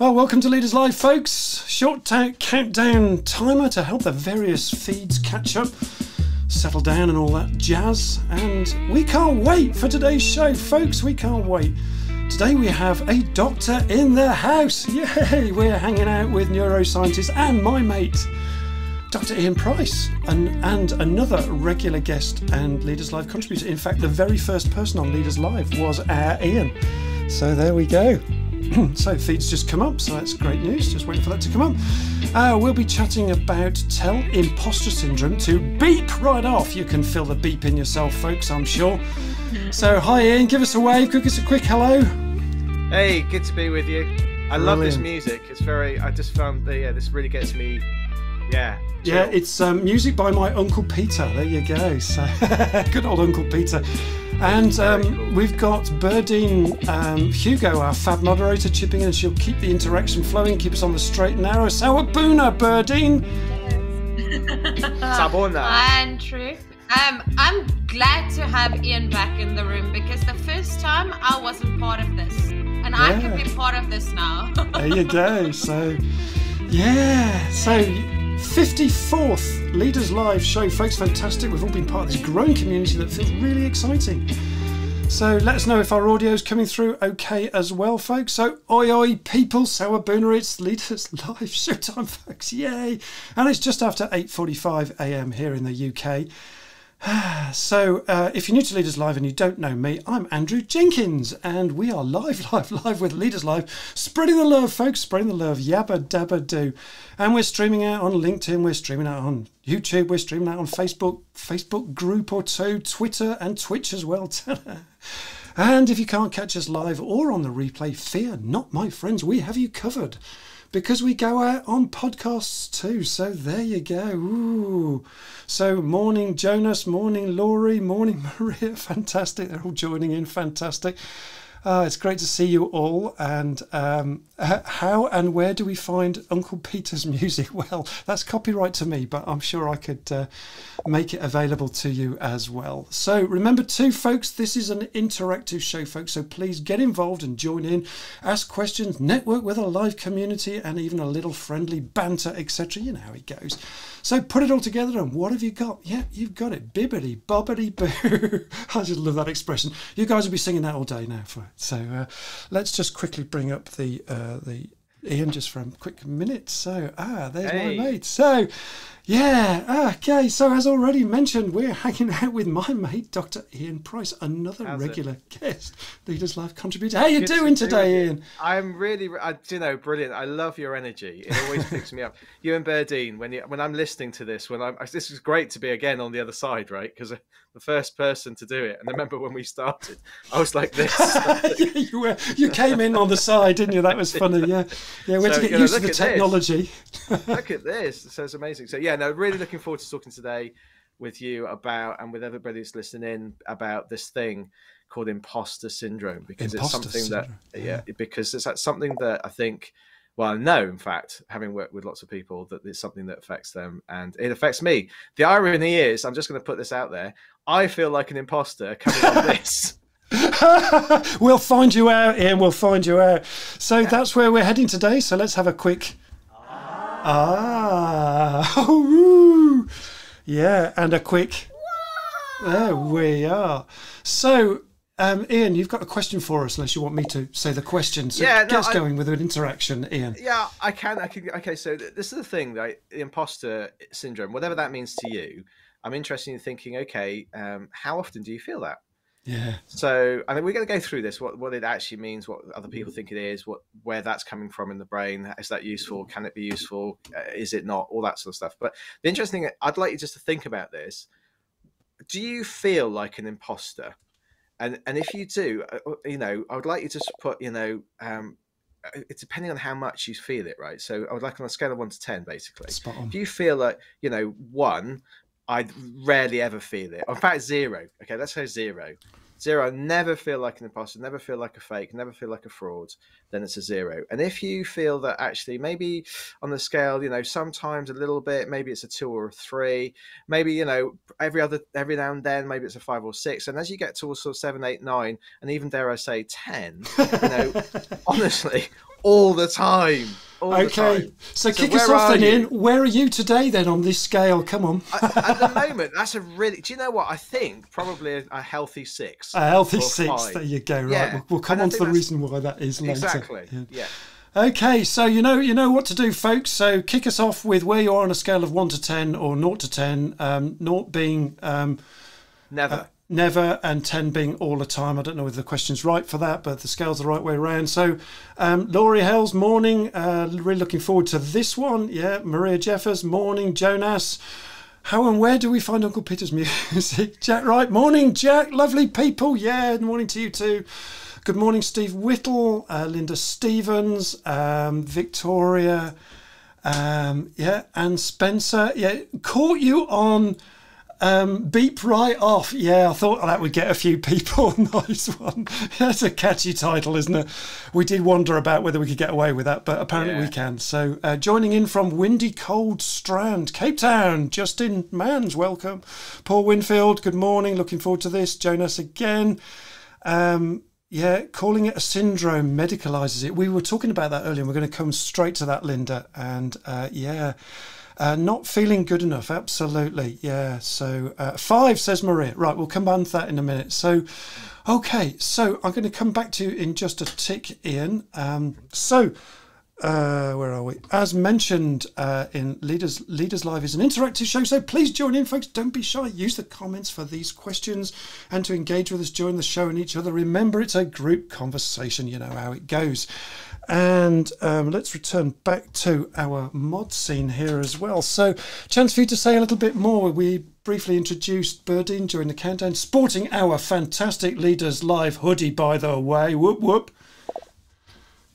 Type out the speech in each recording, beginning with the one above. Well, welcome to Leaders Live, folks. Short countdown timer to help the various feeds catch up, settle down and all that jazz. And we can't wait for today's show, folks. We can't wait. Today we have a doctor in the house. Yay! We're hanging out with neuroscientist and my mate, Dr. Ian Price, and another regular guest and Leaders Live contributor. In fact, the very first person on Leaders Live was our Ian. So there we go. So feed's just come up, so that's great news. Just waiting for that to come up. We'll be chatting about tell imposter syndrome to beep right off. You can feel the beep in yourself, folks, I'm sure. So hi Ian, give us a wave, give us a quick hello. Hey, good to be with you. I love this music. It's very, I just found that, yeah, this really gets me, yeah. Chill. Yeah, it's music by my Uncle Peter. There you go. So good old Uncle Peter. And we've got Birdine Hugo, our fab moderator, chipping in. She'll keep the interaction flowing, keep us on the straight and narrow. Sawabuna, Birdine. Sabona. Andrew. I'm glad to have Ian back in the room because the first time I wasn't part of this. And yeah. I can be part of this now. There you go. So, yeah. So... 54th Leaders Live show, folks. Fantastic. We've all been part of this growing community that feels really exciting. So let us know if our audio's coming through okay as well, folks. So oi oi people, Sawabuna, it's Leaders Live showtime, folks. Yay. And it's just after 8:45 a.m. here in the UK. So if you're new to Leaders Live and you don't know me, I'm Andrew Jenkins and we are live with Leaders Live, spreading the love, folks, spreading the love, yabba dabba do. And we're streaming out on LinkedIn, we're streaming out on YouTube, we're streaming out on Facebook, Facebook group or two, Twitter and Twitch as well. And if you can't catch us live or on the replay, fear not, my friends, we have you covered because we go out on podcasts too. So there you go. Ooh. So morning Jonas, morning Laurie, morning Maria. Fantastic. They're all joining in. Fantastic. It's great to see you all. And how and where do we find Uncle Peter's music? Well, that's copyright to me, but I'm sure I could make it available to you as well. So remember too, folks, this is an interactive show, folks. So please get involved and join in, ask questions, network with a live community and even a little friendly banter, etc. You know how it goes. So put it all together and what have you got? Yeah, you've got it. Bibbidi bobbidi boo. I just love that expression. You guys will be singing that all day now. So let's just quickly bring up the Ian just for a quick minute. So there's my mate. So yeah, okay. So as already mentioned, we're hanging out with my mate, Dr. Ian Price, another regular guest, Leaders Live contributor. How you doing today, Ian? I'm really, you know, brilliant. I love your energy. It always picks me up. You and Birdine, when I'm listening to this, this is great to be again on the other side, right? Because the first person to do it. And I remember when we started, I was like this. You came in on the side, didn't you? That was funny. Yeah. Yeah. We had to get used to the technology. Look at this. So it's amazing. So yeah, no, really looking forward to talking today with you about, and with everybody who's listening in, about this thing called imposter syndrome, because it's something that I think, well, I know, in fact, having worked with lots of people, that it's something that affects them and it affects me. The irony is, I'm just going to put this out there, I feel like an imposter coming on this. We'll find you out, Ian, we'll find you out. So that's where we're heading today. So let's have a quick... Oh, yeah, and a quick... There we are. So... Ian, you've got a question for us, unless you want me to say the question. So yeah, no, get us going with an interaction, Ian. Yeah, I can. Okay, so this is the thing, right? The imposter syndrome, whatever that means to you. I'm interested in thinking, okay, how often do you feel that? Yeah. So I mean, we're going to go through this, what it actually means, what other people think it is, where that's coming from in the brain. Is that useful? Can it be useful? Is it not? All that sort of stuff. But the interesting thing, I'd like you just to think about this. Do you feel like an imposter? And if you do, you know, I would like you to put, you know, it's depending on how much you feel it, right? So I would like on a scale of 1 to 10, basically. Spot on. If you feel like, you know, 1, I rarely ever feel it. In fact, 0. Okay, let's say 0. 0, I never feel like an imposter, never feel like a fake, never feel like a fraud, then it's a 0. And if you feel that actually maybe on the scale, you know, sometimes a little bit, maybe it's a 2 or a 3, maybe, you know, every now and then, maybe it's a 5 or 6. And as you get to also 7, 8, 9, and even dare I say 10, you know, honestly, all the time. Okay, so kick us off then, Ian. Where are you today then on this scale? Come on. At the moment, that's a really, do you know what? I think probably a healthy 6. A healthy 6, there you go, right. Yeah. We'll come on to the reason why that is later. Exactly, yeah. Okay, so you know what to do, folks. So kick us off with where you are on a scale of 1 to 10 or 0 to 10, 0 being... never. Never, and 10 being all the time. I don't know if the question's right for that, but the scale's the right way around. So Laurie Hales, morning. Really looking forward to this one. Yeah, Maria Jeffers, morning. Jonas, how and where do we find Uncle Peter's music? Jack Wright, morning, Jack. Lovely people. Yeah, morning to you too. Good morning, Steve Whittle, Linda Stevens, Victoria, yeah, and Spencer. Yeah, caught you on... beep right off. Yeah, I thought that would get a few people. Nice one. That's a catchy title, isn't it? We did wonder about whether we could get away with that, but apparently we can. So joining in from windy, cold Strand, Cape Town, Justin Manns, welcome. Paul Winfield, good morning. Looking forward to this. Jonas again. Yeah, calling it a syndrome medicalizes it. We were talking about that earlier, and we're going to come straight to that, Linda. And yeah. Not feeling good enough, absolutely, yeah. So 5, says Maria. Right, we'll come on to that in a minute. So, okay, so I'm going to come back to you in just a tick, Ian. Where are we? As mentioned in Leaders Live is an interactive show, so please join in, folks. Don't be shy. Use the comments for these questions and to engage with us during the show and each other. Remember, it's a group conversation. You know how it goes. And let's return back to our mod scene here as well. So chance for you to say a little bit more. We briefly introduced Burdine during the countdown, sporting our fantastic Leaders Live hoodie, by the way. Whoop, whoop.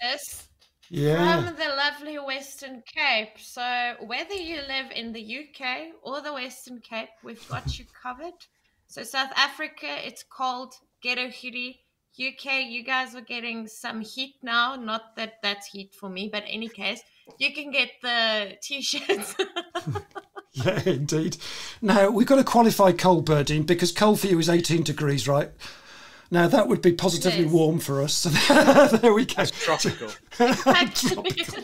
Yes. Yeah. From the lovely Western Cape. So whether you live in the UK or the Western Cape, we've got you covered. So South Africa, it's cold, get a hoodie. UK, you guys are getting some heat now. Not that that's heat for me, but in any case, you can get the T-shirts. Yeah, indeed. Now, we've got to qualify cold, Burdine, because cold for you is 18 degrees, right? Now, that would be positively warm for us. There we go. That's tropical. Tropical.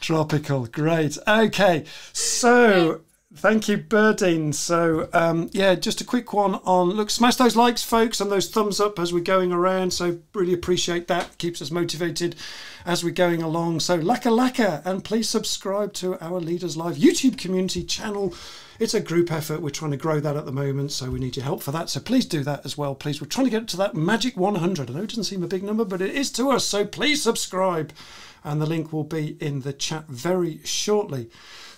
Tropical, great. Okay, so thank you, Burdine. So, yeah, just a quick one on, look, smash those likes, folks, and those thumbs up as we're going around. So really appreciate that. Keeps us motivated as we're going along. So laka laka, and please subscribe to our Leaders Live YouTube community channel. It's a group effort. We're trying to grow that at the moment, so we need your help for that. So please do that as well, please. We're trying to get to that magic 100. I know it doesn't seem a big number, but it is to us. So please subscribe. And the link will be in the chat very shortly.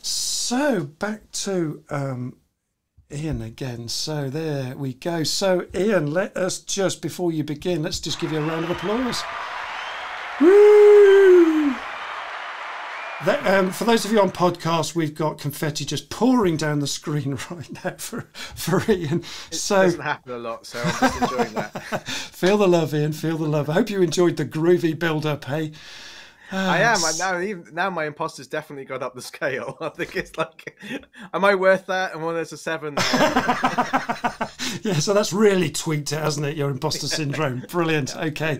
So back to Ian again. So there we go. So Ian, let us just, before you begin, let's just give you a round of applause. Woo! That, for those of you on podcast, we've got confetti just pouring down the screen right now for Ian. So, it doesn't happen a lot, so I'm just enjoying that. Feel the love, Ian, feel the love. I hope you enjoyed the groovy build-up, hey? I am. Now my imposter's definitely got up the scale. I think it's like, am I worth that? And well, there's a 7. Yeah, so that's really tweaked it, hasn't it, your imposter syndrome. Brilliant. Yeah. Okay.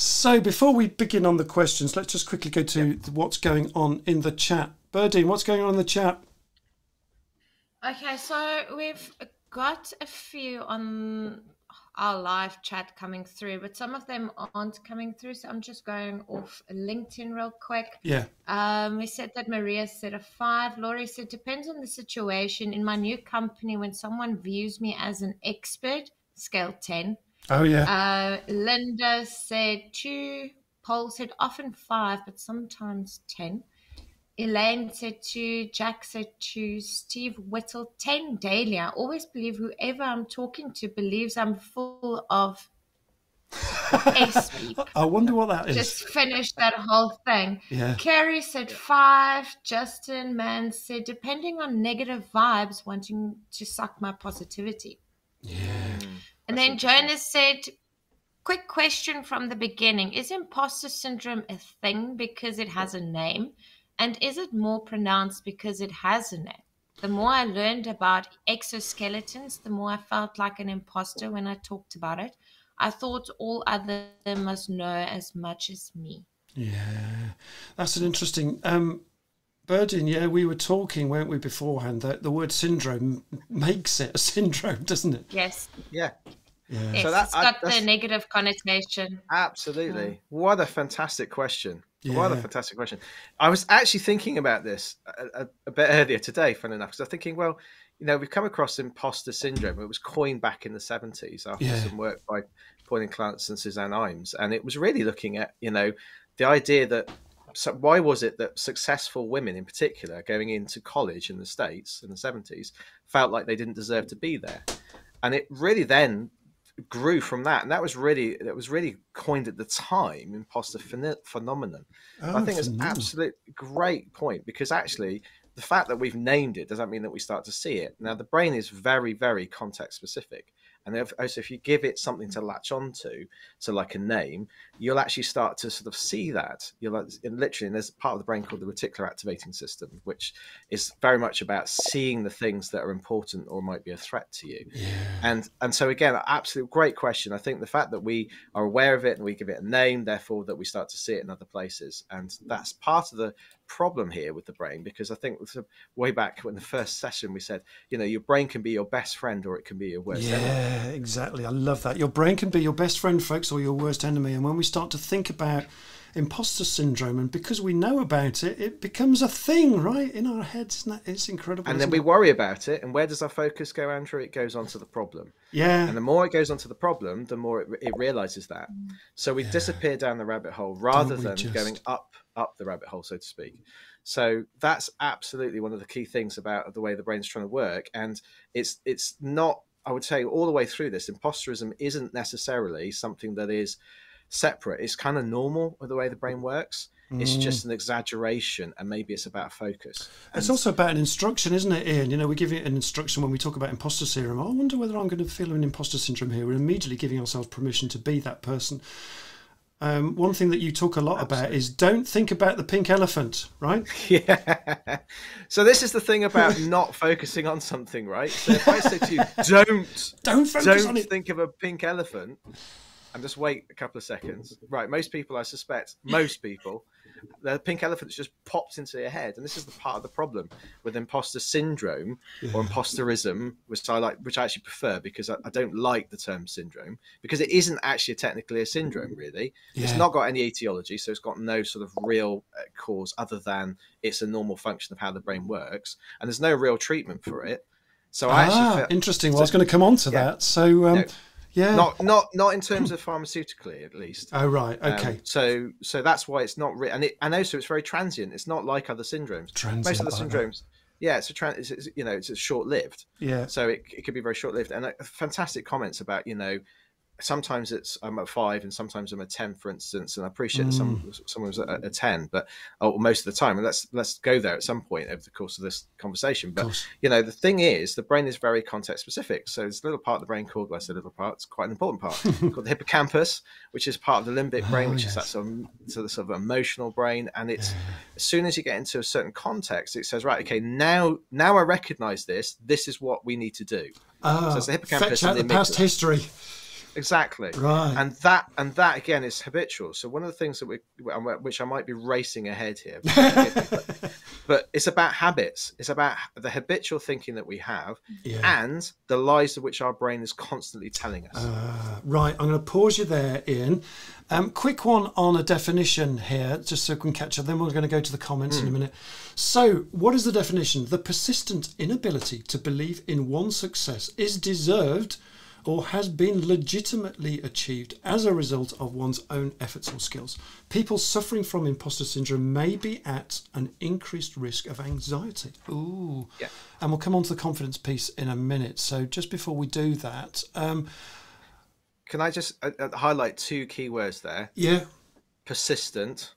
So before we begin on the questions, let's just quickly go to what's going on in the chat. Burdine, what's going on in the chat? Okay, so we've got a few on our live chat coming through, but some of them aren't coming through, so I'm just going off LinkedIn real quick. Yeah. We said that Maria said a 5. Laurie said, depends on the situation. In my new company, when someone views me as an expert, scale 10. Oh, yeah. Linda said 2. Paul said often 5, but sometimes 10. Elaine said 2. Jack said 2. Steve Whittle, 10 daily. I always believe whoever I'm talking to believes I'm full of A-sweep. I wonder what that is. Just finished that whole thing. Yeah. Carrie said 5. Justin Mann said, depending on negative vibes, wanting to suck my positivity. Yeah. And then Jonas said, quick question from the beginning. Is imposter syndrome a thing because it has a name? And is it more pronounced because it has a name? The more I learned about exoskeletons, the more I felt like an imposter when I talked about it. I thought all others must know as much as me. Yeah, that's an interesting... Burdin, yeah, we were talking, weren't we, beforehand, that the word syndrome makes it a syndrome, doesn't it? Yes. Yeah. Yeah. Yes, so that, it's got the negative connotation. Absolutely. Mm. What a fantastic question. Yeah. What a fantastic question. I was actually thinking about this a bit earlier today, funnily enough, because I was thinking, well, you know, we've come across imposter syndrome. It was coined back in the 70s after some work by Pauline Clance and Suzanne Imes. And it was really looking at, you know, the idea that, so why was it that successful women in particular going into college in the States in the 70s felt like they didn't deserve to be there? And it really then grew from that. And that was really coined at the time, imposter phenomenon. Oh, I think it's an absolute great point, because actually the fact that we've named it doesn't mean that we start to see it. Now, the brain is very, very context specific. And also, if you give it something to latch onto, so like a name, you'll actually start to sort of see that. And there's a part of the brain called the reticular activating system, which is very much about seeing the things that are important or might be a threat to you. Yeah. And so again, an absolute great question. I think the fact that we are aware of it and we give it a name, therefore that we start to see it in other places, and that's part of the problem here with the brain, because I think way back in the first session we said, you know, your brain can be your best friend or it can be your worst enemy. Exactly. I love that. Your brain can be your best friend, folks, or your worst enemy. And when we start to think about imposter syndrome, and because we know about it, it becomes a thing right in our heads. Isn't that, it's incredible. And then we worry about it, and where does our focus go, Andrew? It goes onto the problem. Yeah. And the more it goes onto the problem, the more it realizes that. So we disappear down the rabbit hole rather than going up the rabbit hole, so to speak. So that's absolutely one of the key things about the way the brain's trying to work. And it's not, I would say, all the way through this, imposterism isn't necessarily something that is separate. It's kind of normal with the way the brain works. It's just an exaggeration, and maybe it's about focus. And it's also about an instruction, isn't it, Ian? You know, we give it an instruction when we talk about imposter syndrome. I wonder whether I'm going to feel an imposter syndrome here. We're immediately giving ourselves permission to be that person. One thing that you talk a lot about is don't think about the pink elephant, right? Yeah. So this is the thing about not focusing on something, right? So if I say to you, don't think of a pink elephant, and just wait a couple of seconds. Right, most people, I suspect, the pink elephant's just popped into their head. And this is the part of the problem with imposter syndrome or imposterism, which I actually prefer, because I don't like the term syndrome, because it isn't actually technically a syndrome, really. Yeah. It's not got any etiology, so it's got no sort of real cause other than it's a normal function of how the brain works. And there's no real treatment for it. So I actually feel interesting. Well, I was going to come on to that. So... yeah. Not in terms of pharmaceutically, at least. Oh, right. Okay. So that's why it's not real. And also it's very transient. It's not like other syndromes. Most other syndromes. Yeah. It's short-lived. Yeah. So it could be very short-lived. And fantastic comments about, you know, sometimes I'm a 5 and sometimes I'm a 10, for instance. And I appreciate that someone's a 10, but most of the time. And let's go there at some point over the course of this conversation. But you know, the thing is, the brain is very context specific. So there's a little part of the brain called, well, I said little part, it's quite an important part, called the hippocampus, which is part of the limbic brain, which is that sort of emotional brain. And it's as soon as you get into a certain context, it says, right, okay, now I recognize this. This is what we need to do. So it's the hippocampus. Fetch out the past history. Exactly. Right. And that again is habitual. So one of the things that which I might be racing ahead here, but it's about habits. It's about the habitual thinking that we have and the lies of which our brain is constantly telling us. Right. I'm going to pause you there, Ian. Quick one on a definition here, just so we can catch up. Then we're going to go to the comments in a minute. So what is the definition? The persistent inability to believe in one's success is deserved or has been legitimately achieved as a result of one's own efforts or skills. People suffering from imposter syndrome may be at an increased risk of anxiety. Ooh. Yeah. And we'll come on to the confidence piece in a minute. So just before we do that. Can I just highlight two key words there? Yeah. Persistent.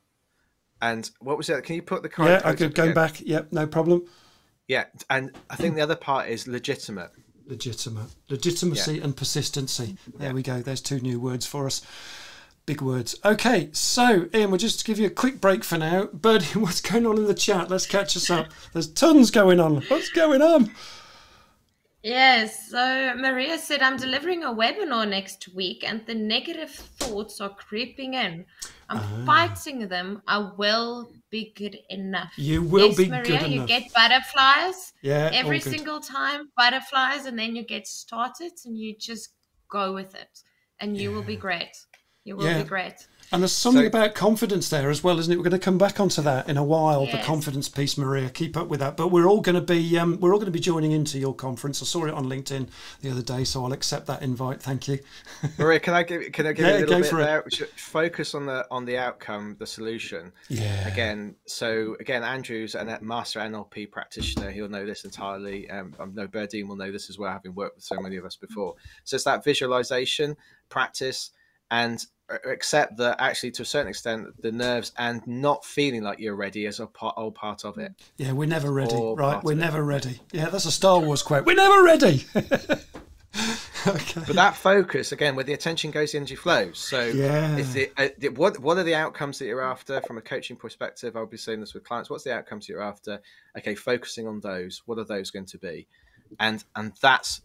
And what was that? Can you put the correct? Yeah, I could go back. Yep, no problem. Yeah. And I think the other part is legitimate. Legitimacy and persistency. There we go. There's two new words for us. Big words. Okay, so Ian, we'll just give you a quick break for now. Birdie, what's going on in the chat? Let's catch us up. There's tons going on. What's going on? Yes. So Maria said, I'm delivering a webinar next week and the negative thoughts are creeping in. I'm fighting them. I will be good enough. You will be Maria, good enough. You get butterflies every single time, butterflies, and then you get started and you just go with it and you will be great. You will be great. And there's something about confidence there as well, isn't it? We're going to come back onto that in a while, the confidence piece, Maria. Keep up with that. But we're all going to be joining into your conference. I saw it on LinkedIn the other day, so I'll accept that invite. Thank you, Maria. Can I give a little bit there? Focus on the outcome, the solution. Yeah. Again, Andrew's a master NLP practitioner. He'll know this entirely. I know Berdine will know this as well, having worked with so many of us before. So it's that visualization practice and accept that actually to a certain extent the nerves and not feeling like you're ready is all part of it. Yeah, we're never ready, right? We're never ready. Yeah, that's a Star Wars quote. We're never ready. Okay. But that focus, again, where the attention goes, the energy flows. So what are the outcomes that you're after from a coaching perspective? I'll be saying this with clients. What's the outcomes that you're after? Okay, focusing on those. What are those going to be? And that's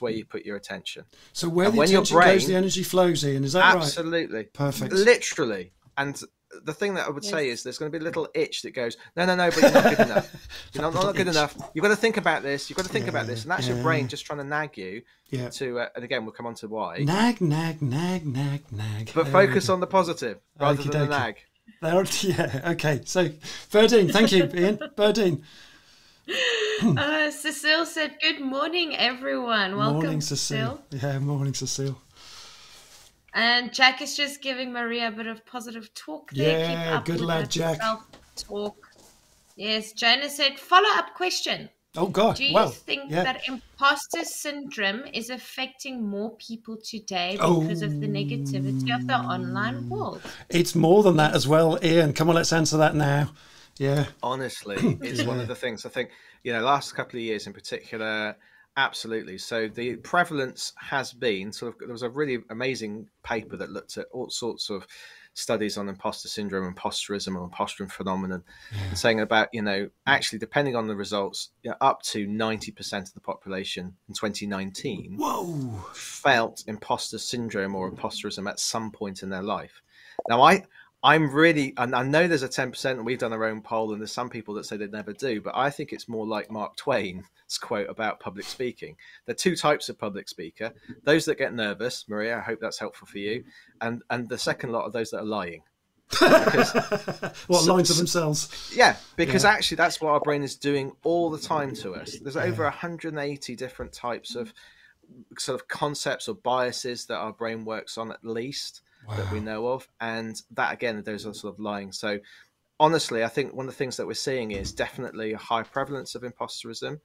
where you put your attention. So where the attention goes, the energy flows, Ian. Is that right? Absolutely. Perfect. Literally. And the thing that I would say is there's going to be a little itch that goes, no, but you're not good enough. You're not good enough. You've got to think about this. You've got to think about this. And that's your brain just trying to nag you to, and again, we'll come on to why. Nag. But focus on the positive rather than the nag. Okay. So Berdine, thank you, Ian. Berdine. Cecile said, good morning, everyone. Welcome, morning, Cecile. Yeah, morning, Cecile. And Jack is just giving Maria a bit of positive talk there. Yeah, keep up good lad, Jack. Self-talk. Yes, Jonah said, follow-up question. Oh, God. Do you think that imposter syndrome is affecting more people today because of the negativity of the online world? It's more than that as well, Ian. Come on, let's answer that now. Yeah, honestly, it's one of the things I think, last couple of years in particular, absolutely. So the prevalence has been there was a really amazing paper that looked at all sorts of studies on imposter syndrome, imposterism, or imposter phenomenon, and saying about, actually, depending on the results, up to 90% of the population in 2019 felt imposter syndrome or imposterism at some point in their life. Now, I'm really, and I know there's a 10%, and we've done our own poll, and there's some people that say they never do, but I think it's more like Mark Twain's quote about public speaking. There are two types of public speaker: those that get nervous, Maria, I hope that's helpful for you, and the second lot of those that are lying. Lying to themselves? Yeah, because actually that's what our brain is doing all the time to us. There's over 180 different types of concepts or biases that our brain works on, at least. Wow. That we know of, and that again, those are lying. So honestly, I think one of the things that we're seeing is definitely a high prevalence of imposterism,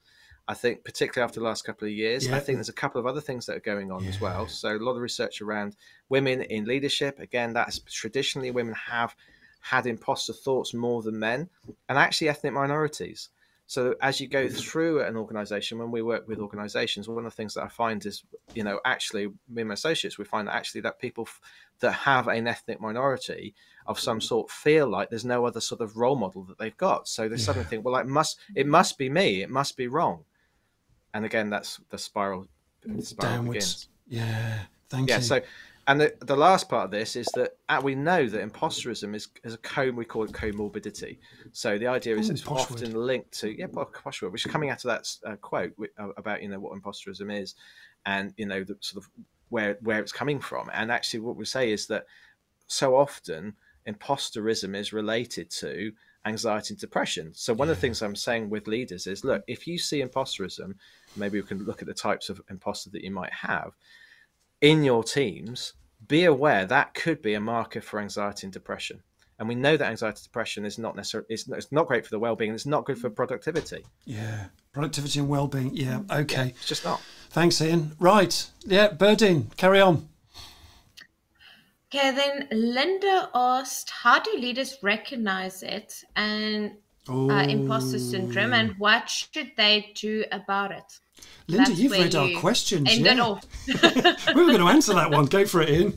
I think, particularly after the last couple of years. I think there's a couple of other things that are going on as well. So a lot of research around women in leadership, again, that's traditionally women have had imposter thoughts more than men, and actually ethnic minorities. So as you go through an organization, when we work with organizations, one of the things that I find is, actually me and my associates, we find that people that have an ethnic minority of some sort feel like there's no other sort of role model that they've got. So they suddenly think, well, it must be me. It must be wrong. And again, that's the spiral. Downwards. Begins. Yeah. Thank you. So, and the last part of this is that we know that imposterism is a we call it comorbidity. So the idea is it's often linked to poshwood, which is coming out of that quote about what imposterism is, and the sort of where it's coming from. And actually, what we say is that so often imposterism is related to anxiety and depression. So one of the things I'm saying with leaders is, look, if you see imposterism, maybe we can look at the types of imposter that you might have in your teams. Be aware that could be a marker for anxiety and depression, and we know that anxiety and depression is not necessarily, it's not great for the well-being, and it's not good for productivity. Yeah, productivity and well-being. Yeah, okay. Yeah, it's just not. Thanks, Ian. Right. Yeah, Berdine, carry on. Okay, then Linda asked, how do leaders recognize it and imposter syndrome, and what should they do about it? Linda, you've read our questions. We were going to answer that one. Go for it, Ian.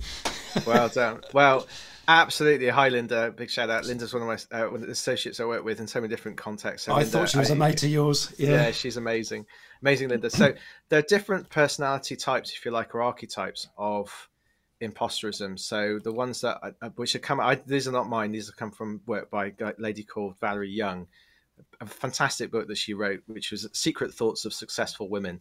Well done. Well, Absolutely. Hi, Linda. Big shout out. Linda's one of my one of the associates I work with in so many different contexts. So Linda, thought she was a mate of yours. Yeah, she's amazing. Amazing, Linda. So there are different personality types, if you like, or archetypes of imposterism. So the ones that, which have come, these are not mine. These have come from work by a lady called Valerie Young, a fantastic book that she wrote, which was Secret Thoughts of Successful Women,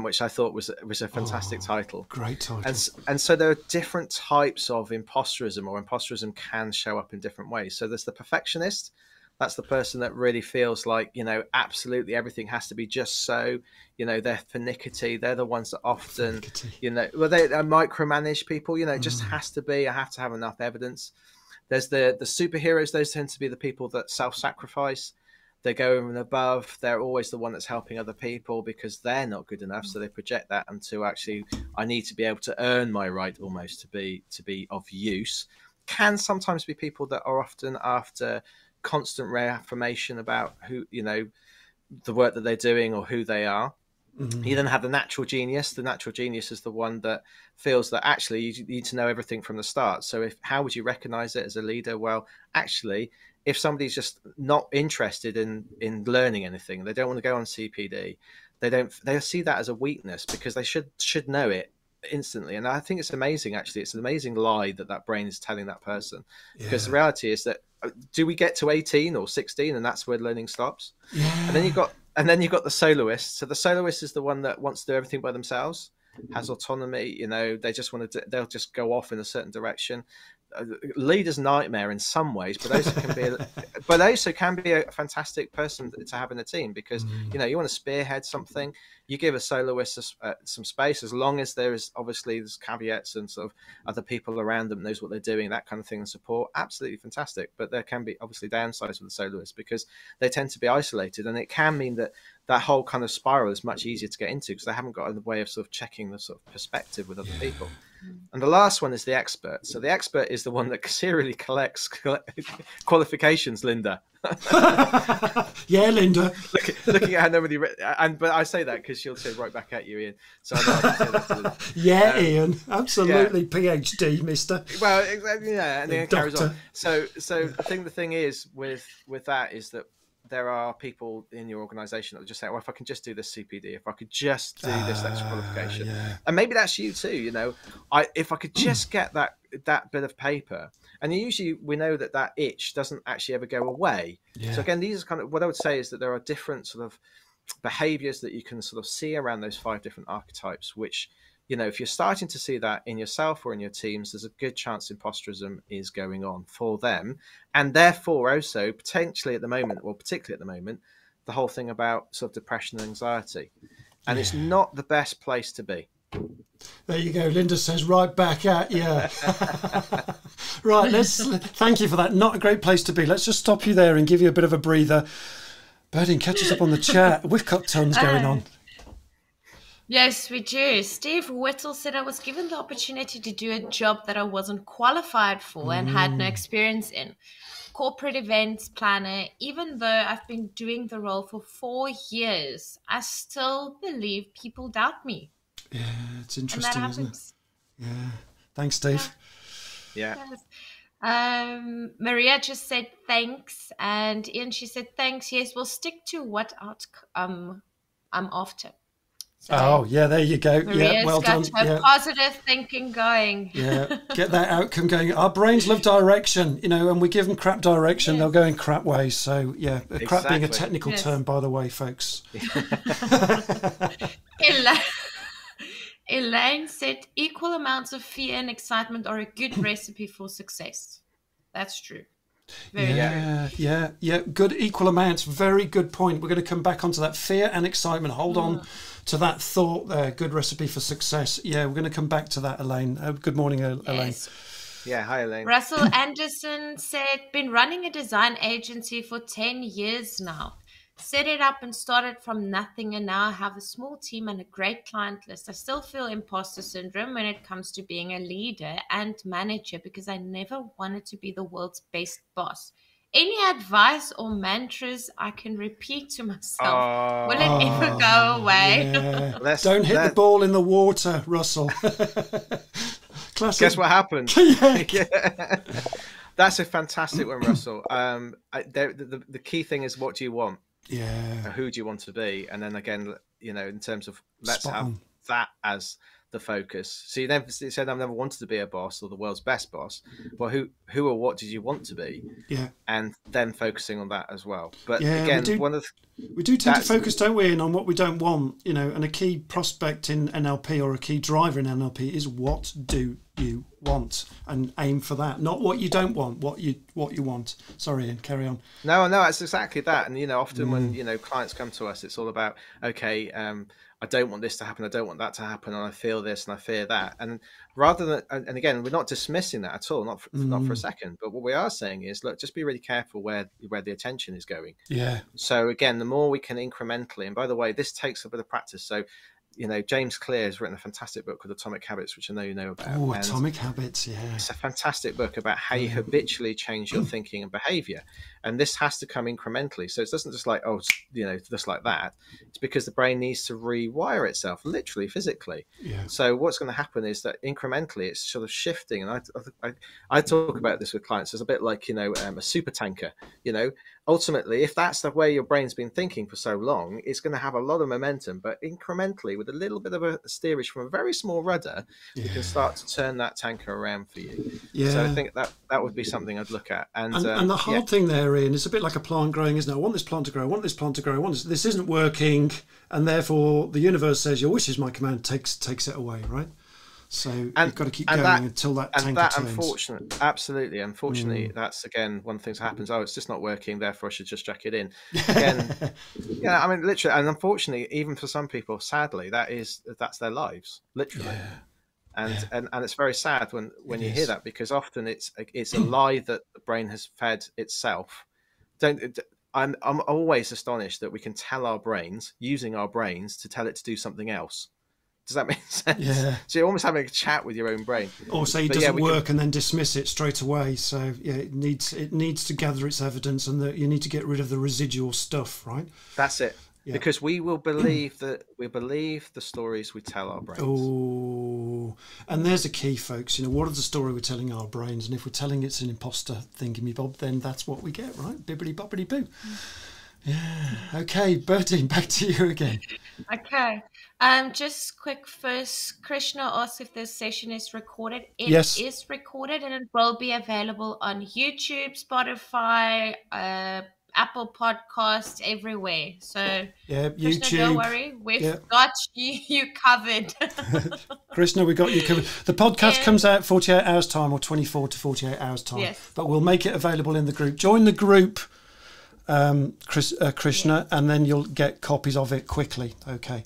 which I thought was a fantastic title. Great title. And so there are different types of imposterism, or imposterism can show up in different ways. So there's the perfectionist. That's the person that really feels like, you know, absolutely everything has to be just so, you know, they're finicky. They're the ones that often, you know, well, they micromanage people, you know, it just has to be, I have to have enough evidence. There's the superheroes. Those tend to be the people that self-sacrifice. They go over and above. They're always the one that's helping other people because they're not good enough. So they project that into actually, I need to be able to earn my right almost to be of use. Can sometimes be people that are often after constant reaffirmation about who, you know, the work that they're doing or who they are. You then have the natural genius. The natural genius is the one that feels that actually you need to know everything from the start. So how would you recognize it as a leader? Well, actually, if somebody's just not interested in learning anything, they don't want to go on CPD. They see that as a weakness because they should know it instantly. And I think it's amazing, actually. It's an amazing lie that brain is telling that person, because the reality is that, do we get to 18 or 16 and that's where learning stops? And then you've got the soloist. So the soloist is the one that wants to do everything by themselves, has autonomy, you know, they just want to, they'll just go off in a certain direction. Leader's nightmare in some ways, but also can be a fantastic person to have in a team, because you know, you want to spearhead something, you give a soloist some space, as long as there is obviously there's caveats and sort of other people around them knows what they're doing, that kind of thing, and support. Absolutely fantastic. But there can be obviously downsides with the soloist because they tend to be isolated, and it can mean that whole kind of spiral is much easier to get into because they haven't got a way of sort of checking the sort of perspective with other people. And the last one is the expert. So the expert is the one that serially collects qualifications, Linda. Yeah, Linda. Looking at how nobody, but I say that because she'll say right back at you, Ian. So I know I can say that to Linda. Yeah, Ian, absolutely, yeah. PhD, Mister. Well, exactly, yeah, and then it carries on. So the thing is with that is that there are people in your organization that just say, well, if I can just do this CPD, if I could just do this extra qualification. Yeah. And maybe that's you too, you know, if I could just get that bit of paper. And usually we know that itch doesn't actually ever go away. Yeah. So again, these are kind of, what I would say is that there are different sort of behaviors that you can sort of see around those 5 different archetypes, which, you know, if you're starting to see that in yourself or in your teams, there's a good chance imposterism is going on for them. And therefore also potentially at the moment, or particularly at the moment, the whole thing about sort of depression and anxiety. And it's not the best place to be. There you go. Linda says right back at you. Right. Thank you for that. Not a great place to be. Let's just stop you there and give you a bit of a breather. Birding, catch us up on the chat. We've got tons going on. Yes, we do. Steve Whittle said, I was given the opportunity to do a job that I wasn't qualified for and had no experience in. Corporate events planner, even though I've been doing the role for 4 years, I still believe people doubt me. Yeah, it's interesting, isn't it? Yeah. Thanks, Steve. Yeah. Yes. Maria just said thanks. And Ian, she said thanks. Yes, we'll stick to what I'm after. So, oh yeah, there you go. Maria's well done. Positive thinking going. Yeah, get that outcome going. Our brains love direction, you know, and we give them crap direction, they'll go in crap ways. So yeah, crap being a technical term, by the way, folks. Elaine said, equal amounts of fear and excitement are a good recipe for success. That's true. Very true. Good equal amounts. Very good point. We're going to come back onto that fear and excitement. Hold on to that thought there. Good recipe for success. Yeah, we're going to come back to that, Elaine. Good morning, Elaine. Yeah, hi, Elaine. Russell Anderson said, been running a design agency for 10 years now. Set it up and started from nothing, and now I have a small team and a great client list. I still feel imposter syndrome when it comes to being a leader and manager because I never wanted to be the world's best boss. Any advice or mantras I can repeat to myself? Will it ever go away? Yeah. Don't hit the ball in the water, Russell. Classic. Guess what happened? Yeah. That's a fantastic one, Russell. The key thing is, what do you want? Yeah. Who do you want to be? And then again, you know, in terms of let's have that as the focus. So you never said, I've never wanted to be a boss or the world's best boss. Well, who or what did you want to be? Yeah. And then focusing on that as well. But yeah, again, we do tend to focus, don't we, on what we don't want, you know, and a key prospect in NLP or a key driver in NLP is what do you want, and aim for that, not what you don't want, what you want. Sorry, Ian, carry on. No, it's exactly that. And you know, often when clients come to us, it's all about, okay, I don't want this to happen, I don't want that to happen, and I feel this and I fear that. And rather than, and again, we're not dismissing that at all, not for a second, but what we are saying is, look, just be really careful where the attention is going. Yeah. So again, the more we can incrementally, and by the way, this takes a bit of practice. So you know, James Clear has written a fantastic book called Atomic Habits, which I know you know about. Oh, Atomic Habits, yeah. It's a fantastic book about how you habitually change your thinking and behavior. And this has to come incrementally. So it doesn't just like, oh, you know, just like that. It's because the brain needs to rewire itself, literally, physically. Yeah. So what's going to happen is that incrementally it's sort of shifting. And I talk about this with clients. It's a bit like, you know, a super tanker, you know. Ultimately, if that's the way your brain's been thinking for so long, it's going to have a lot of momentum. But incrementally, with a little bit of a steerage from a very small rudder, you can start to turn that tanker around for you. Yeah. So I think that would be something I'd look at. And the hard thing there, Ian, it's a bit like a plant growing, isn't it? I want this plant to grow. I want this plant to grow. I want this. This isn't working, and therefore the universe says, "Your wish is my command." Takes it away, right? So you've got to keep going until that tanker turns. Unfortunately, that's again one of the things that happens. Oh, it's just not working, therefore I should just jack it in. Again, yeah, I mean, literally, and unfortunately, even for some people, sadly, that's their lives, literally. Yeah. And it's very sad when you hear that, because often it's a lie that the brain has fed itself. I'm always astonished that we can tell our brains, using our brains, to tell it to do something else. Does that make sense? Yeah. So you're almost having a chat with your own brain. Or say it doesn't work and then dismiss it straight away. So yeah, it needs to gather its evidence, and you need to get rid of the residual stuff, right? That's it. Yeah. Because we will believe the stories we tell our brains. Oh, and there's a key, folks. You know, what is the story we're telling our brains? And if we're telling it's an imposter thinking me bob, then that's what we get, right? Bibbidi bobbidi boo. Yeah. Okay, Bertine, back to you again. Okay. Just quick first, Krishna asks if this session is recorded. It is recorded, and it will be available on YouTube, Spotify, Apple Podcasts, everywhere. So yeah, Krishna, YouTube, don't worry, we've got you covered. Krishna, we got you covered. The podcast comes out 48 hours time, or 24 to 48 hours time. Yes. But we'll make it available in the group. Join the group. Krishna, and then you'll get copies of it quickly. Okay.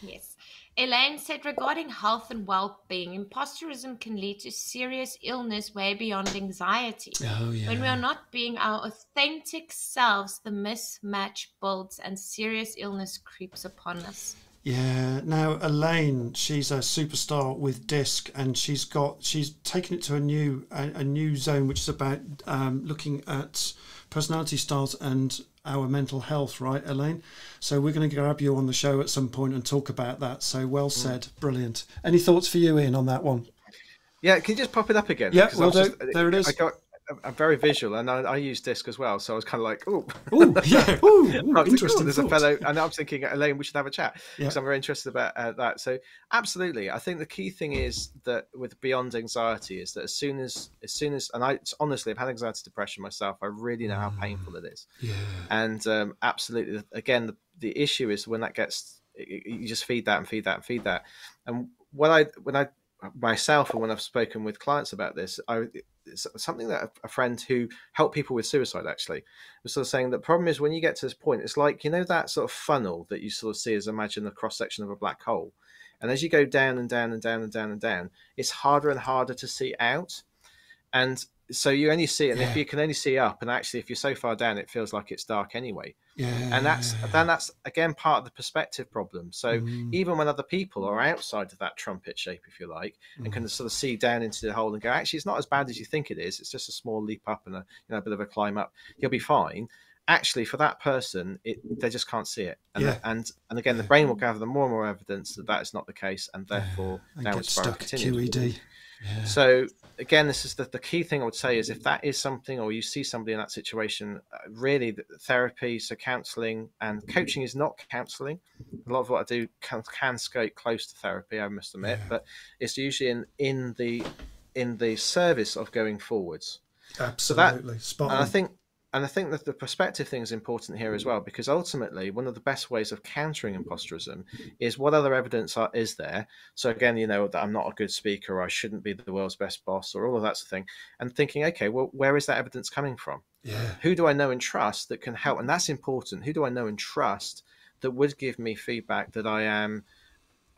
Yes. Elaine said, regarding health and well-being, imposterism can lead to serious illness way beyond anxiety. Oh, yeah. When we are not being our authentic selves, the mismatch builds and serious illness creeps upon us. Yeah. Now, Elaine, she's a superstar with DISC, and she's taken it to a new zone, which is about looking at personality styles and our mental health, right, Elaine? So we're going to grab you on the show at some point and talk about that. So well said, brilliant. Any thoughts for you, Ian, on that one? Yeah, can you just pop it up again? Yeah, well, there it is. I'm very visual, and I use DISC as well, so I was kind of like, oh, yeah, interesting. There's a fellow, and I'm thinking, Elaine, we should have a chat, because I'm very interested about that. So absolutely, I think the key thing is that with beyond anxiety is that as soon as, and honestly, I've had anxiety depression myself. I really know how painful it is, and absolutely, again, the issue is when that gets, you just feed that and feed that and feed that, and when I myself, and when I've spoken with clients about this, it's something that a friend who helped people with suicide actually was sort of saying, the problem is when you get to this point, it's like, you know, that sort of funnel that you sort of see as, imagine the cross section of a black hole, and as you go down and down and down and down and down, it's harder and harder to see out, and so you only see, and if you can only see up, and actually if you're so far down, it feels like it's dark anyway. And that's again part of the perspective problem. So even when other people are outside of that trumpet shape, if you like, and can sort of see down into the hole and go, actually, it's not as bad as you think it is. It's just a small leap up and a bit of a climb up. You'll be fine. Actually, for that person, they just can't see it. And and again, the brain will gather more and more evidence that is not the case, and therefore downward spiral continues. QED. Yeah. So again, this is the key thing I would say is if that is something, or you see somebody in that situation, really the therapy, so counseling and coaching is not counseling. A lot of what I do can scope close to therapy, I must admit, yeah. but it's usually in the service of going forwards. Absolutely. So that, spot on. And I think that the perspective thing is important here as well, because ultimately one of the best ways of countering imposterism is what other evidence is there. So again, you know, that I'm not a good speaker, or I shouldn't be the world's best boss, or all of that sort of thing. And thinking, okay, well, where is that evidence coming from? Yeah. Who do I know and trust that can help? And that's important. Who do I know and trust that would give me feedback that I am,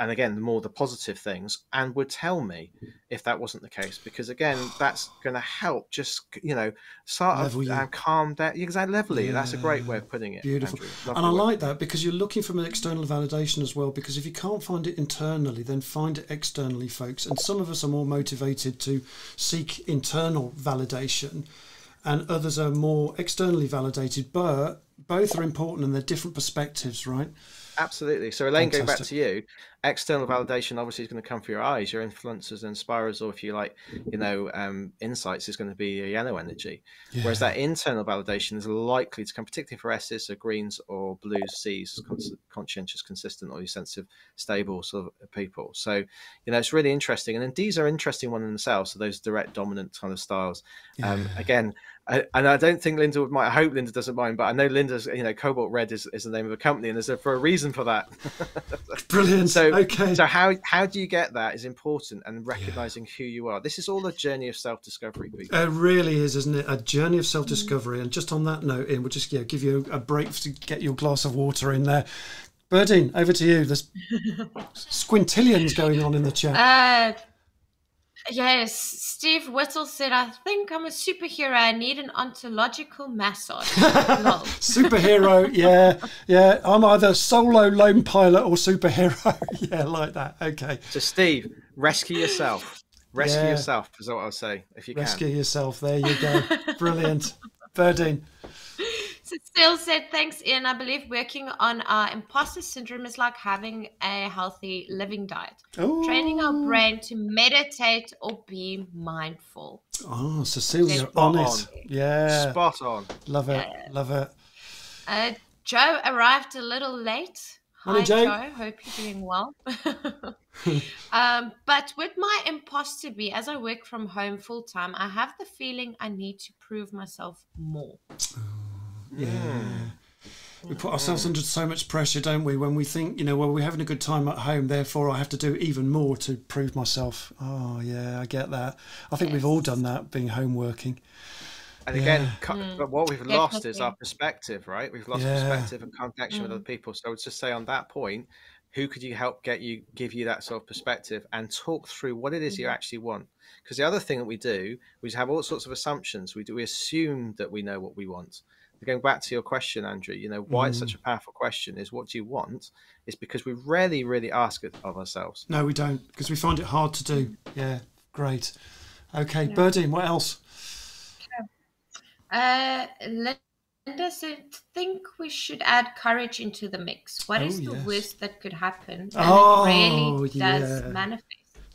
and again, more the positive things, and would tell me if that wasn't the case, because again, that's going to help just, you know, sort of calm down. Exactly, levelly. Yeah. That's a great way of putting it. Beautiful. Andrew, and I like that, because you're looking for an external validation as well, because if you can't find it internally, then find it externally, folks. And some of us are more motivated to seek internal validation, and others are more externally validated, but both are important and they're different perspectives, right? Absolutely. So Elaine, fantastic. Going back to you, external validation obviously is going to come from your eyes, your influencers and inspirers, or if you like, you know, insights is going to be your yellow energy. Yeah. Whereas that internal validation is likely to come, particularly for S's, so greens or blues, C's, conscientious, consistent, or your sensitive, stable sort of people. So, you know, it's really interesting. And then D's are interesting one in themselves. So those direct, dominant kind of styles. Yeah. Again, and I don't think Linda would mind. I hope Linda doesn't mind, but I know Linda's, you know, Cobalt Red is the name of a company, and there's a, for a reason for that. Brilliant. So, okay. So how do you get that is important, and recognizing yeah. who you are. This is all a journey of self-discovery. It really is, isn't it? A journey of self-discovery. And just on that note, Ian, we'll just give you a break to get your glass of water in there. Birdine, over to you. There's squintillions going on in the chat. Yes, Steve Whittle said, I think I'm a superhero. I need an ontological massage. Superhero, yeah. Yeah, I'm either solo lone pilot or superhero. Yeah, like that. Okay. So, Steve, rescue yourself. Rescue yeah. yourself is what I'll say, if you rescue can. Rescue yourself. There you go. Brilliant. Birdine. So, Still said, thanks, Ian. I believe working on our imposter syndrome is like having a healthy living diet. Ooh. Training our brain to meditate or be mindful. Oh, Cecilia, on it. Yeah. Spot on. Love it. Yeah. Love it. Joe arrived a little late. Hi, Joe. Hope you're doing well. But with my imposter bee, as I work from home full time, I have the feeling I need to prove myself more. Yeah. We put ourselves under so much pressure, don't we, when we think, you know, well, we're having a good time at home, therefore I have to do even more to prove myself. Oh yeah, I get that. I think yes. we've all done that, being home working. And yeah. again, what we've lost is our perspective, right? We've lost yeah. perspective and connection with other people. So I would just say on that point, who could you help give you that sort of perspective and talk through what it is you actually want? Because the other thing that we do, we have all sorts of assumptions. We assume that we know what we want. Going back to your question, Andrew, you know, why it's such a powerful question is what do you want? Is because we rarely really ask it of ourselves. No, we don't, because we find it hard to do. Yeah, great. Okay, yeah. Birdine, what else? Linda said, think we should add courage into the mix. What is the worst that could happen? And it really does manifest.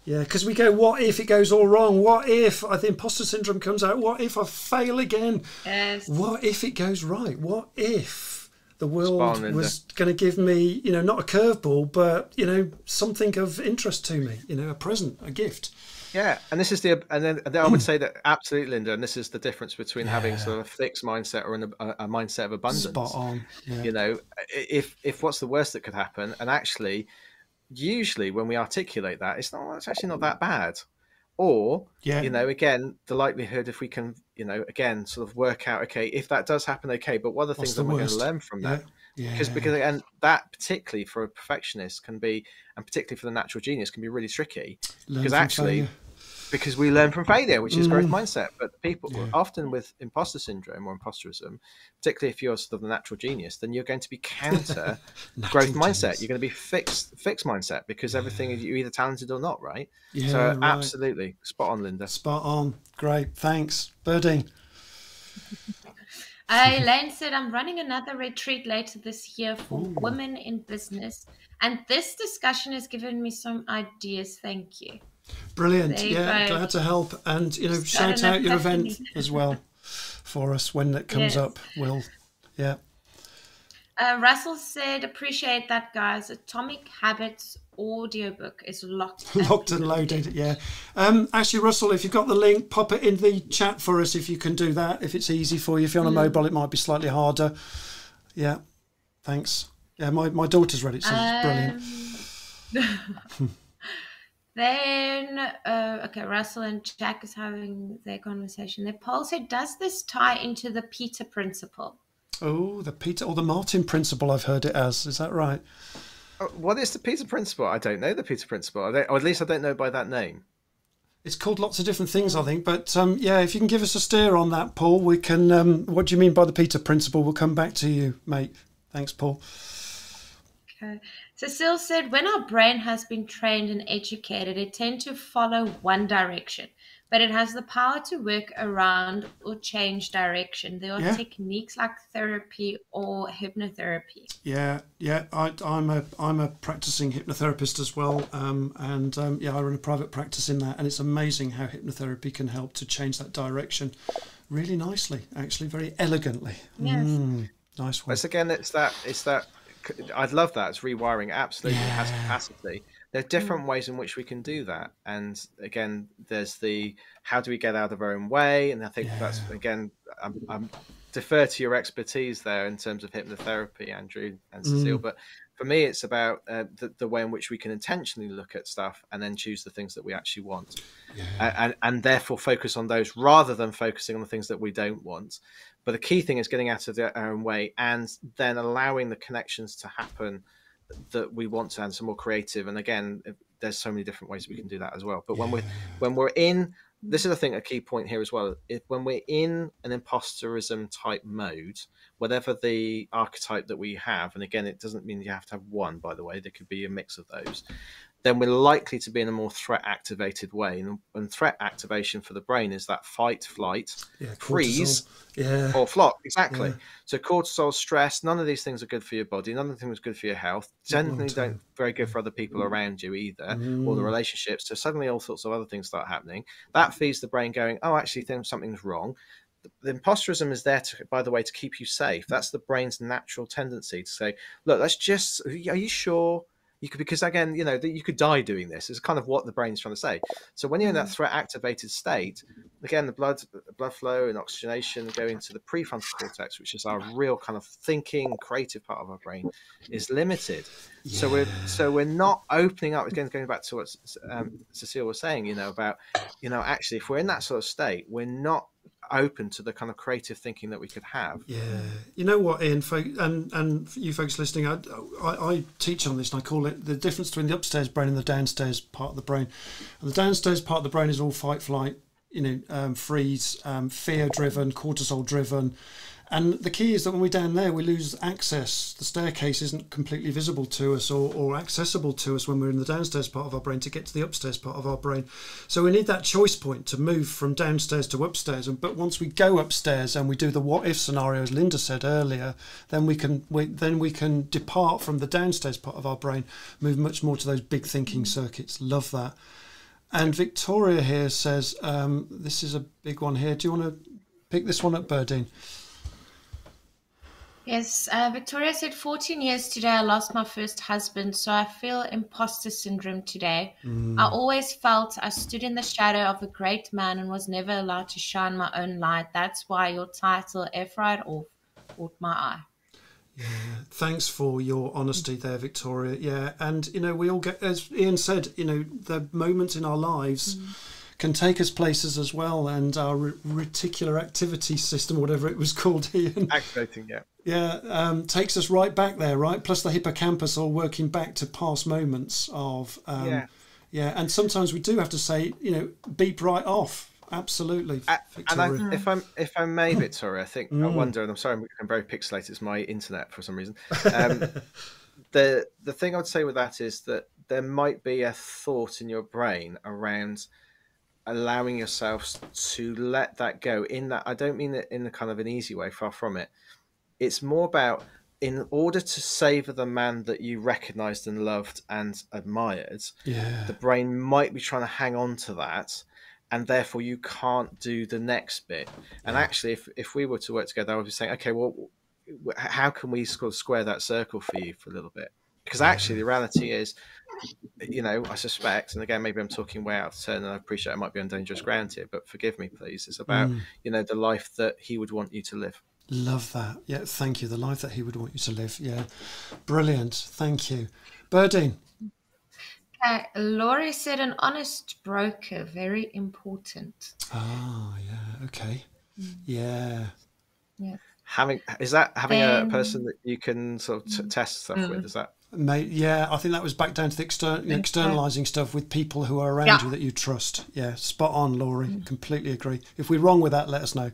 Yeah, because we go, what if it goes all wrong? What if the imposter syndrome comes out? What if I fail again? Yes. What if it goes right? What if the world was going to give me, you know, not a curveball, but, you know, something of interest to me, you know, a present, a gift. Yeah, and this is and then I would say that absolutely, Linda, and this is the difference between having sort of a fixed mindset or a mindset of abundance. Spot on. Yeah. You know, if what's the worst that could happen, and actually, usually when we articulate that, it's actually not that bad. Or, you know, again, the likelihood, if we can, you know, again, sort of work out, okay, if that does happen, okay, but what are the things that we're going to learn from that? Yeah. Because and that particularly for a perfectionist can be, and particularly for the natural genius, can be really tricky. Because actually, because we learn from failure, which is growth mindset. But people often with imposter syndrome or imposterism, particularly if you're sort of the natural genius, then you're going to be counter growth mindset. You're going to be fixed mindset, because everything is, you're either talented or not, right? Yeah, so right. Absolutely. Spot on, Linda. Spot on. Great. Thanks. Birdine. Elaine said, I'm running another retreat later this year for women in business. And this discussion has given me some ideas. Thank you. Brilliant. There yeah, glad to help. And, you know, shout out your event as well for us when it comes yes. up. We'll, yeah. Russell said, appreciate that, guys. Atomic Habits audiobook is locked and loaded. Yeah. Actually, Russell, if you've got the link, pop it in the chat for us if you can do that, if it's easy for you. If you're on a mobile, it might be slightly harder. Yeah. Thanks. Yeah, my daughter's read it, so it's brilliant. Then, okay, Russell and Jack is having their conversation. Their poll said, does this tie into the Peter Principle? Oh, the Peter or the Martin Principle, I've heard it as. Is that right? What is the Peter Principle? I don't know the Peter Principle, or at least I don't know by that name. It's called lots of different things, I think. But yeah, if you can give us a steer on that, Paul, we can. What do you mean by the Peter Principle? We'll come back to you, mate. Thanks, Paul. Okay. Cecile said, when our brain has been trained and educated, it tends to follow one direction, but it has the power to work around or change direction. There are techniques like therapy or hypnotherapy. Yeah, yeah. I'm a practicing hypnotherapist as well, yeah, I run a private practice in that, and it's amazing how hypnotherapy can help to change that direction, really nicely, actually, very elegantly. Yes. Nice one. Once again, it's that. I'd love that. It's rewiring. Absolutely, it has capacity. There are different ways in which we can do that, and again, there's the how do we get out of our own way, and I think that's again, I'm defer to your expertise there in terms of hypnotherapy, Andrew and Cecile. But for me, it's about the way in which we can intentionally look at stuff and then choose the things that we actually want, and therefore focus on those rather than focusing on the things that we don't want. But the key thing is getting out of our own way and then allowing the connections to happen that we want to, and some more creative. And again, there's so many different ways we can do that as well. But when we're in, this is I think a key point here as well. If when we're in an imposterism type mode, whatever the archetype that we have, and again, it doesn't mean you have to have one, by the way, there could be a mix of those, then we're likely to be in a more threat activated way. And threat activation for the brain is that fight, flight, freeze, or flock. Exactly. Yeah. So cortisol, stress, none of these things are good for your body. None of them is good for your health. Generally don't very good for other people around you either, or the relationships. So suddenly all sorts of other things start happening. That feeds the brain going, oh, actually something's wrong. The imposterism is there, by the way, to keep you safe. That's the brain's natural tendency to say, look, let's just, are you sure? You could, because again, you know, you could die doing this is kind of what the brain's trying to say. So when you're in that threat activated state, again, the blood flow and oxygenation going to the prefrontal cortex, which is our real kind of thinking, creative part of our brain, is limited. Yeah. So we're not opening up. Again, going back to what Cecile was saying, you know, about, you know, actually, if we're in that sort of state, we're not open to the kind of creative thinking that we could have. Yeah, you know what, Ian, and you folks listening, I teach on this, and I call it the difference between the upstairs brain and the downstairs part of the brain. And the downstairs part of the brain is all fight, flight, you know, freeze, fear driven, cortisol driven. And the key is that when we're down there, we lose access. The staircase isn't completely visible to us or accessible to us when we're in the downstairs part of our brain to get to the upstairs part of our brain. So we need that choice point to move from downstairs to upstairs. But once we go upstairs and we do the what if scenario, as Linda said earlier, then we can depart from the downstairs part of our brain, move much more to those big thinking circuits. Love that. And Victoria here says, this is a big one here. Do you want to pick this one up, Berdine? Yes, Victoria said, 14 years today, I lost my first husband, so I feel imposter syndrome today. I always felt I stood in the shadow of a great man and was never allowed to shine my own light. That's why your title, F. Right Off, caught my eye. Yeah, thanks for your honesty there, Victoria. Yeah, and, you know, we all get, as Ian said, you know, the moments in our lives can take us places as well, and our reticular activity system, whatever it was called, Ian. Activating, yeah. Yeah, takes us right back there, right? Plus the hippocampus, all working back to past moments of, yeah. And sometimes we do have to say, you know, beep right off. Absolutely. Victoria. And if I may, Victoria, I think I wonder, and I'm sorry, I'm very pixelated. It's my internet for some reason. The thing I would say with that is that there might be a thought in your brain around allowing yourself to let that go. In that, I don't mean it in the kind of an easy way, far from it. It's more about in order to savor the man that you recognized and loved and admired, the brain might be trying to hang on to that, and therefore you can't do the next bit. And actually, if we were to work together, I would be saying, okay, well, how can we sort of square that circle for you for a little bit? Because actually the reality is, you know, I suspect, and again, maybe I'm talking way out of turn, and I appreciate I might be on dangerous ground here, but forgive me, please. It's about, you know, the life that he would want you to live. Love that. Yeah, thank you. The life that he would want you to live. Yeah, brilliant. Thank you. Berdine. Laurie said an honest broker, very important. Ah, yeah. Okay. Yeah. Yeah. Having a person that you can sort of test stuff with, is that? Yeah, I think that was back down to the externalizing stuff with people who are around you that you trust. Yeah, spot on, Laurie. Completely agree. If we're wrong with that, let us know.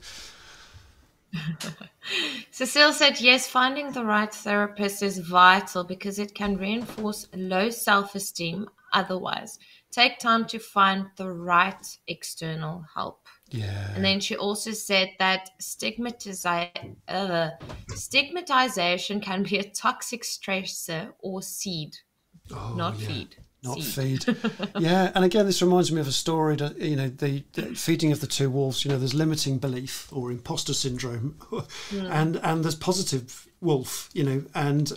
Cecile said, yes, finding the right therapist is vital because it can reinforce low self-esteem otherwise. Take time to find the right external help. Yeah. And then she also said that stigmatization can be a toxic stressor or seed, not feed. Not feed. Yeah. And again, this reminds me of a story that, you know, the feeding of the two wolves, you know, there's limiting belief or imposter syndrome and there's positive wolf, you know, and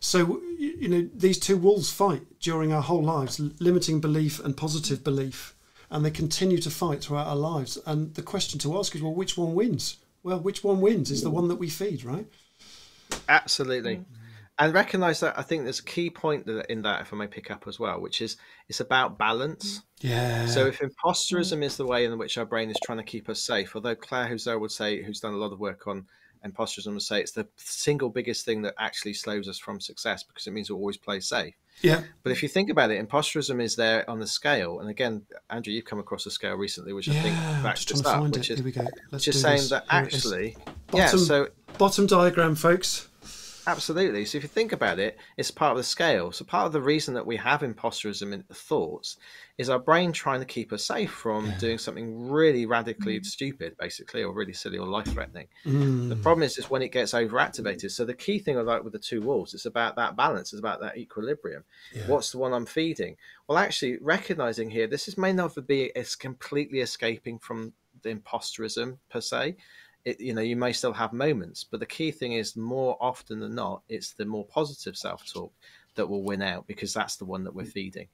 so, you know, these two wolves fight during our whole lives, limiting belief and positive belief. And they continue to fight throughout our lives. And the question to ask is, well, which one wins? Well, which one wins is the one that we feed, right? Absolutely. And recognize that. I think there's a key point in that, if I may pick up as well, which is it's about balance. Yeah. So if imposterism is the way in which our brain is trying to keep us safe, although Claire Husserl would say, who's done a lot of work on imposterism, would say it's the single biggest thing that actually slows us from success because it means we'll always play safe. Yeah. But if you think about it, imposterism is there on the scale. And again, Andrew, you've come across a scale recently, which I think backs this up, which is just saying that actually, bottom diagram, folks. Absolutely. So if you think about it, it's part of the scale. So part of the reason that we have imposterism in thoughts is our brain trying to keep us safe from doing something really radically stupid, basically, or really silly or life-threatening. The problem is when it gets overactivated. So the key thing I like with the two wolves, it's about that balance, it's about that equilibrium. Yeah. What's the one I'm feeding? Well, actually, recognizing here, this is may not be as completely escaping from the imposterism per se. It, you know, you may still have moments, but the key thing is more often than not, it's the more positive self-talk that will win out because that's the one that we're feeding.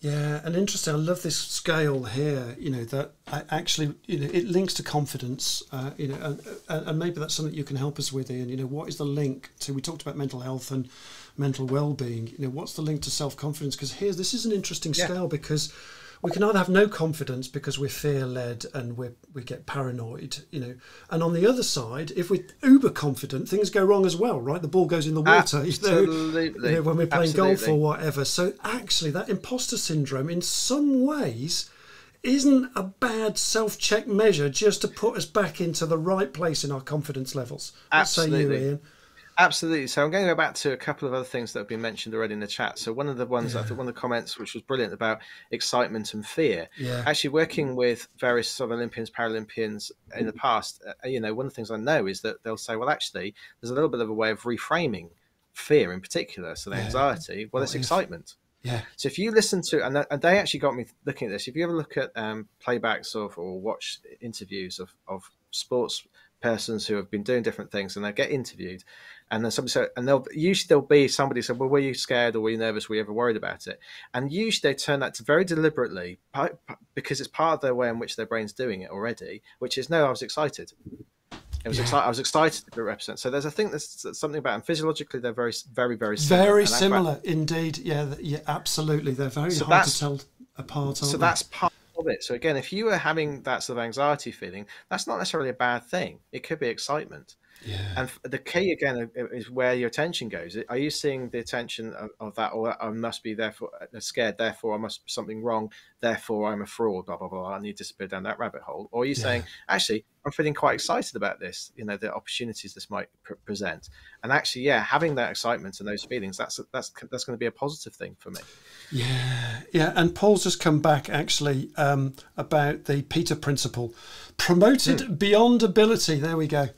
Yeah, and interesting. I love this scale here, you know, that I actually, you know, it links to confidence, you know, and maybe that's something you can help us with, Ian. You know, what is the link to, we talked about mental health and mental well-being, you know, what's the link to self-confidence? Because here, this is an interesting scale because we can either have no confidence because we're fear-led and we get paranoid, you know. And on the other side, if we're uber confident, things go wrong as well, right? The ball goes in the water, absolutely. You know, when we're playing golf or whatever. So actually, that imposter syndrome, in some ways, isn't a bad self-check measure just to put us back into the right place in our confidence levels. Absolutely. What say you, Ian? Absolutely. So I'm going to go back to a couple of other things that have been mentioned already in the chat. So one of the ones, I think one of the comments, which was brilliant about excitement and fear, actually working with various sort of Olympians, Paralympians in the past, you know, one of the things I know is that they'll say, well, actually, there's a little bit of a way of reframing fear in particular. So the anxiety, well, it's excitement. Yeah. So if you listen to, and they actually got me looking at this, if you ever look at playbacks of, or watch interviews of sports persons who have been doing different things, and they get interviewed, and then somebody said, and there'll be somebody said, well, were you scared or were you nervous? Were you ever worried about it? And usually they turn that to very deliberately because it's part of their way in which their brain's doing it already, which is no, I was excited. It was excited. I was excited to represent. So there's, I think there's something about them. Physiologically, they're very, very, very similar. Very similar indeed. Yeah, yeah, absolutely. They're very hard to tell apart. So that's part of it. So again, if you are having that sort of anxiety feeling, that's not necessarily a bad thing. It could be excitement. Yeah. And the key again is where your attention goes. Are you seeing the attention of that, or I must be therefore scared, therefore I must be something wrong, therefore I'm a fraud, blah, blah, blah, I need to disappear down that rabbit hole? Or are you saying, actually, I'm feeling quite excited about this, you know, the opportunities this might present. And actually, yeah, having that excitement and those feelings, that's going to be a positive thing for me. Yeah, yeah. And Paul's just come back actually about the Peter Principle, promoted beyond ability. There we go.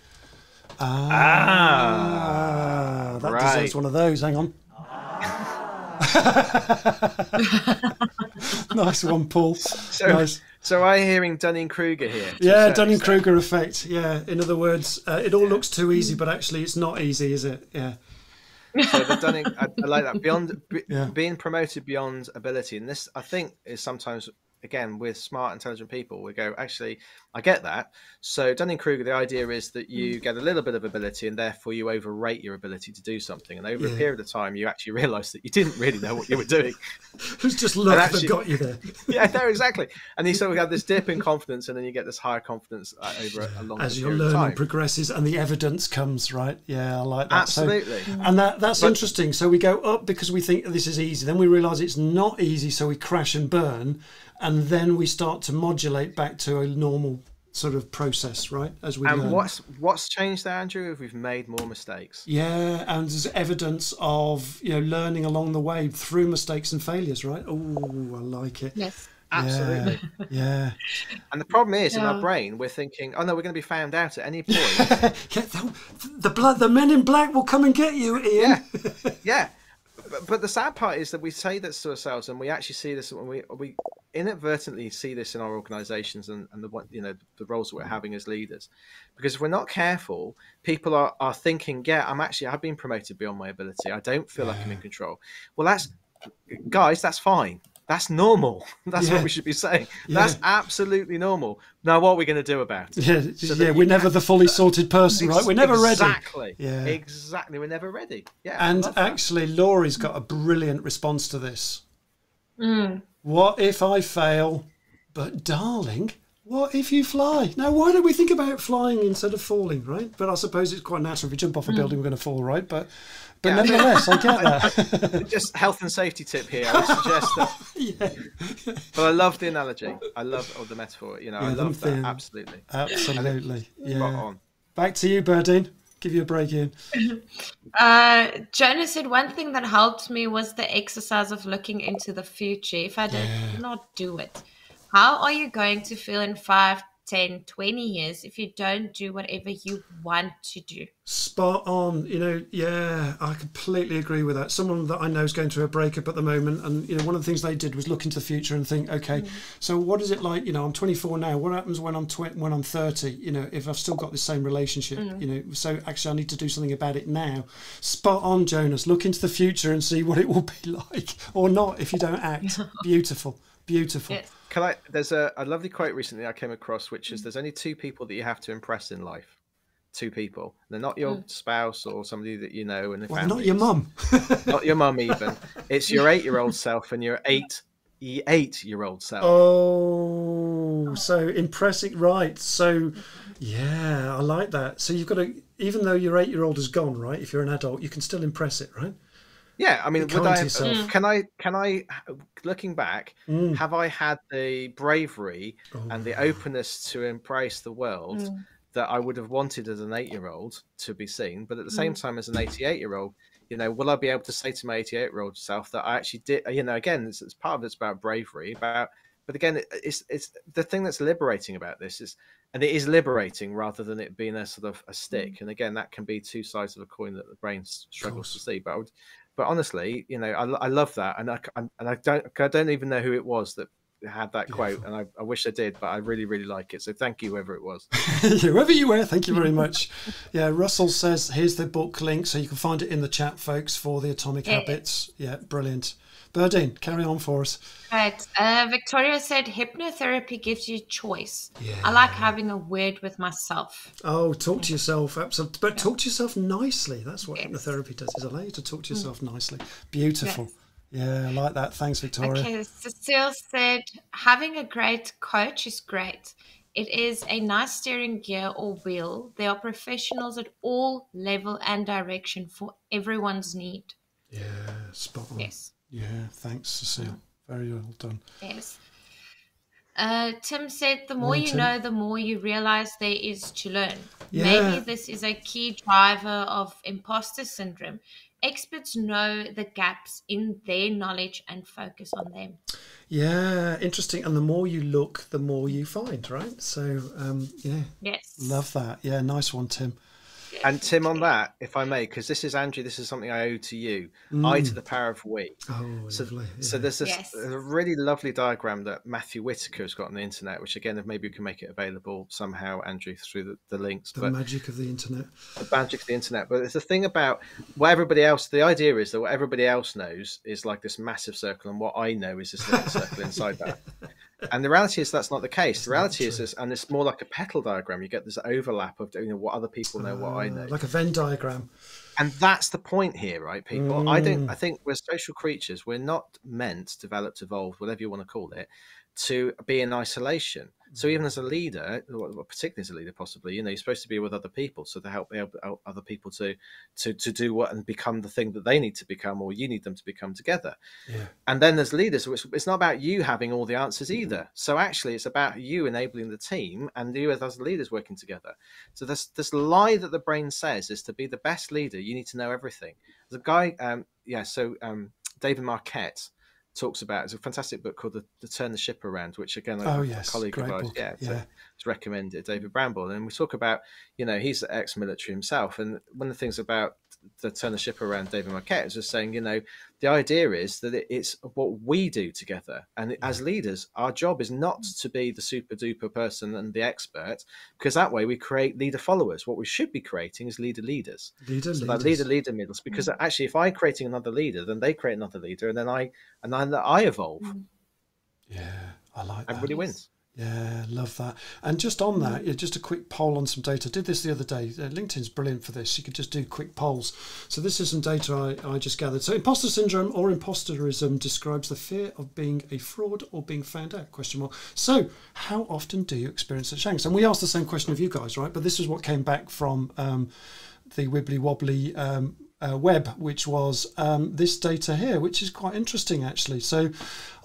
That right. Deserves one of those. Hang on. Nice one, Paul. So, nice. So I'm hearing Dunning-Kruger here. Yeah, Dunning-Kruger effect. Yeah. In other words, it all looks too easy, but actually it's not easy, is it? Yeah. So the Dunning, I like that. Beyond being promoted beyond ability, and this I think is sometimes again with smart, intelligent people. We go, actually, I get that. So Dunning-Kruger, the idea is that you get a little bit of ability, and therefore you overrate your ability to do something, and over a period of time, you actually realise that you didn't really know what you were doing. It's just luck that got you there. Yeah, no, exactly. And you sort of have this dip in confidence, and then you get this higher confidence over a long period of time. As your learning progresses, and the evidence comes, right? Yeah, I like that. Absolutely. So, and that's interesting. So we go up because we think this is easy, then we realise it's not easy, so we crash and burn, and then we start to modulate back to a normal sort of process, right? As we learn. What's changed there, Andrew? If we've made more mistakes, yeah, and there's evidence of learning along the way through mistakes and failures, right? Oh, I like it. Yes, absolutely. Yeah. And the problem is in our brain, we're thinking, oh no, we're going to be found out at any point. The men in black will come and get you, Ian. Yeah, yeah. But the sad part is that we say this to ourselves, and we actually see this when we inadvertently see this in our organizations and the roles that we're having as leaders, because if we're not careful, people are thinking, yeah, I've been promoted beyond my ability. I don't feel like I'm in control. Well, guys, that's fine. That's normal. That's what we should be saying. Yeah. That's absolutely normal. Now, what are we going to do about it? Yeah, so we're never the fully sorted person, right? We're never ready. Yeah. Exactly. We're never ready. Yeah. And actually, Laurie's got a brilliant response to this. Mm. What if I fail? But darling, what if you fly? Now, why don't we think about flying instead of falling, right? But I suppose it's quite natural. If we jump off a building, we're going to fall, right? But nevertheless, I get that. Just health and safety tip here. I would suggest that. But I love the analogy. I love the metaphor. I love that. Absolutely. Absolutely. Yeah. Spot on. Back to you, Berdine. Give you a break, Ian. Jonah said one thing that helped me was the exercise of looking into the future. If I did not do it, how are you going to feel in 5, 10, 20 years if you don't do whatever you want to do? Spot on. I completely agree with that. Someone that I know is going through a breakup at the moment, and one of the things they did was look into the future and think, okay, so what is it like? I'm 24 now. What happens when I'm 30? If I've still got this same relationship, so actually I need to do something about it now. Spot on, Jonas. Look into the future and see what it will be like, or not, if you don't act. Beautiful. Beautiful. Yes. There's a lovely quote recently I came across, which is, there's only two people that you have to impress in life. Two people. They're not your spouse or somebody that you know. And not your mum. Not your mum even. It's your 8-year-old self and your 8-year-old self. Oh, so impressing. Right. So, yeah, I like that. So you've got to, even though your 8-year-old is gone, right? If you're an adult, you can still impress it, right? Yeah, I mean, can I, looking back, have I had the bravery and the openness to embrace the world that I would have wanted as an 8-year-old to be seen? But at the same time, as an 88-year-old, will I be able to say to my 88-year-old self that I actually did? Again, it's part of it's about bravery, but again, it's the thing that's liberating about this is. And it is liberating rather than it being a sort of a stick. And again, that can be two sides of a coin that the brain struggles to see. But honestly, I love that. And I don't even know who it was that had that quote. And I wish I did, but I really, really like it. So thank you, whoever it was. Whoever you were, thank you very much. Yeah, Russell says, here's the book link. So you can find it in the chat, folks, for the Atomic Habits. Yeah, brilliant. Berdine, carry on for us. Right. Victoria said, hypnotherapy gives you choice. Yeah. I like having a word with myself. Oh, talk to yourself. Absolutely. But talk to yourself nicely. That's what hypnotherapy does, is allow you to talk to yourself nicely. Beautiful. Yeah, I like that. Thanks, Victoria. Okay, Cecile said, having a great coach is great. It is a nice steering gear or wheel. There are professionals at all level and direction for everyone's need. Yeah, spot on. Yes. Yeah, thanks, Cecile. Very well done. Yes. Tim said, the more you know, the more you realise there is to learn. Yeah. Maybe this is a key driver of imposter syndrome. Experts know the gaps in their knowledge and focus on them. Yeah, interesting. And the more you look, the more you find, right? So, yeah. Yes. Love that. Yeah, nice one, Tim. And Tim, on that, if I may, because this is Andrew, this is something I owe to you. I to the power of we. Oh, so, lovely. Yeah. So there's this a really lovely diagram that Matthew Whitaker has got on the internet, which again, if maybe you can make it available somehow, Andrew, through the links. The magic of the internet. The magic of the internet. But it's the thing about what everybody else, the idea is that what everybody else knows is like this massive circle, and what I know is this little circle inside that. And the reality is that's not the case. That's the reality is, and it's more like a petal diagram. You get this overlap of, you know, what other people know, what I know. Like a Venn diagram. And that's the point here, right, people? I think we're social creatures. We're not meant, developed, evolved, whatever you want to call it, to be in isolation. So even as a leader, or particularly as a leader, possibly, you know, you're supposed to be with other people, so to help other people to do what and become the thing that they need to become, or you need them to become together. Yeah. And then as leaders, it's not about you having all the answers either. So actually, it's about you enabling the team and you as leaders working together. So this lie that the brain says is to be the best leader, you need to know everything. The guy, David Marquet talks about, it's a fantastic book called the Turn the Ship Around, which again, a colleague of ours, it's recommended, David Bramble. And we talk about, you know, he's ex-military himself. And one of the things about the Turn the Ship Around, David Marquet is just saying, you know, the idea is that it's what we do together. And as leaders, our job is not to be the super duper person and the expert, because that way we create leader followers. What we should be creating is leader leaders. Leader middles, because actually if I'm creating another leader, then they create another leader, and then I evolve. Yeah, I like that. Everybody wins. Yeah, love that. And just on that, just a quick poll on some data. I did this the other day. LinkedIn's brilliant for this. You could just do quick polls. So this is some data I just gathered. So imposter syndrome or imposterism describes the fear of being a fraud or being found out, ? So how often do you experience such angst? And we asked the same question of you guys, right? But this is what came back from the Wibbly Wobbly web, which was this data here, which is quite interesting actually. So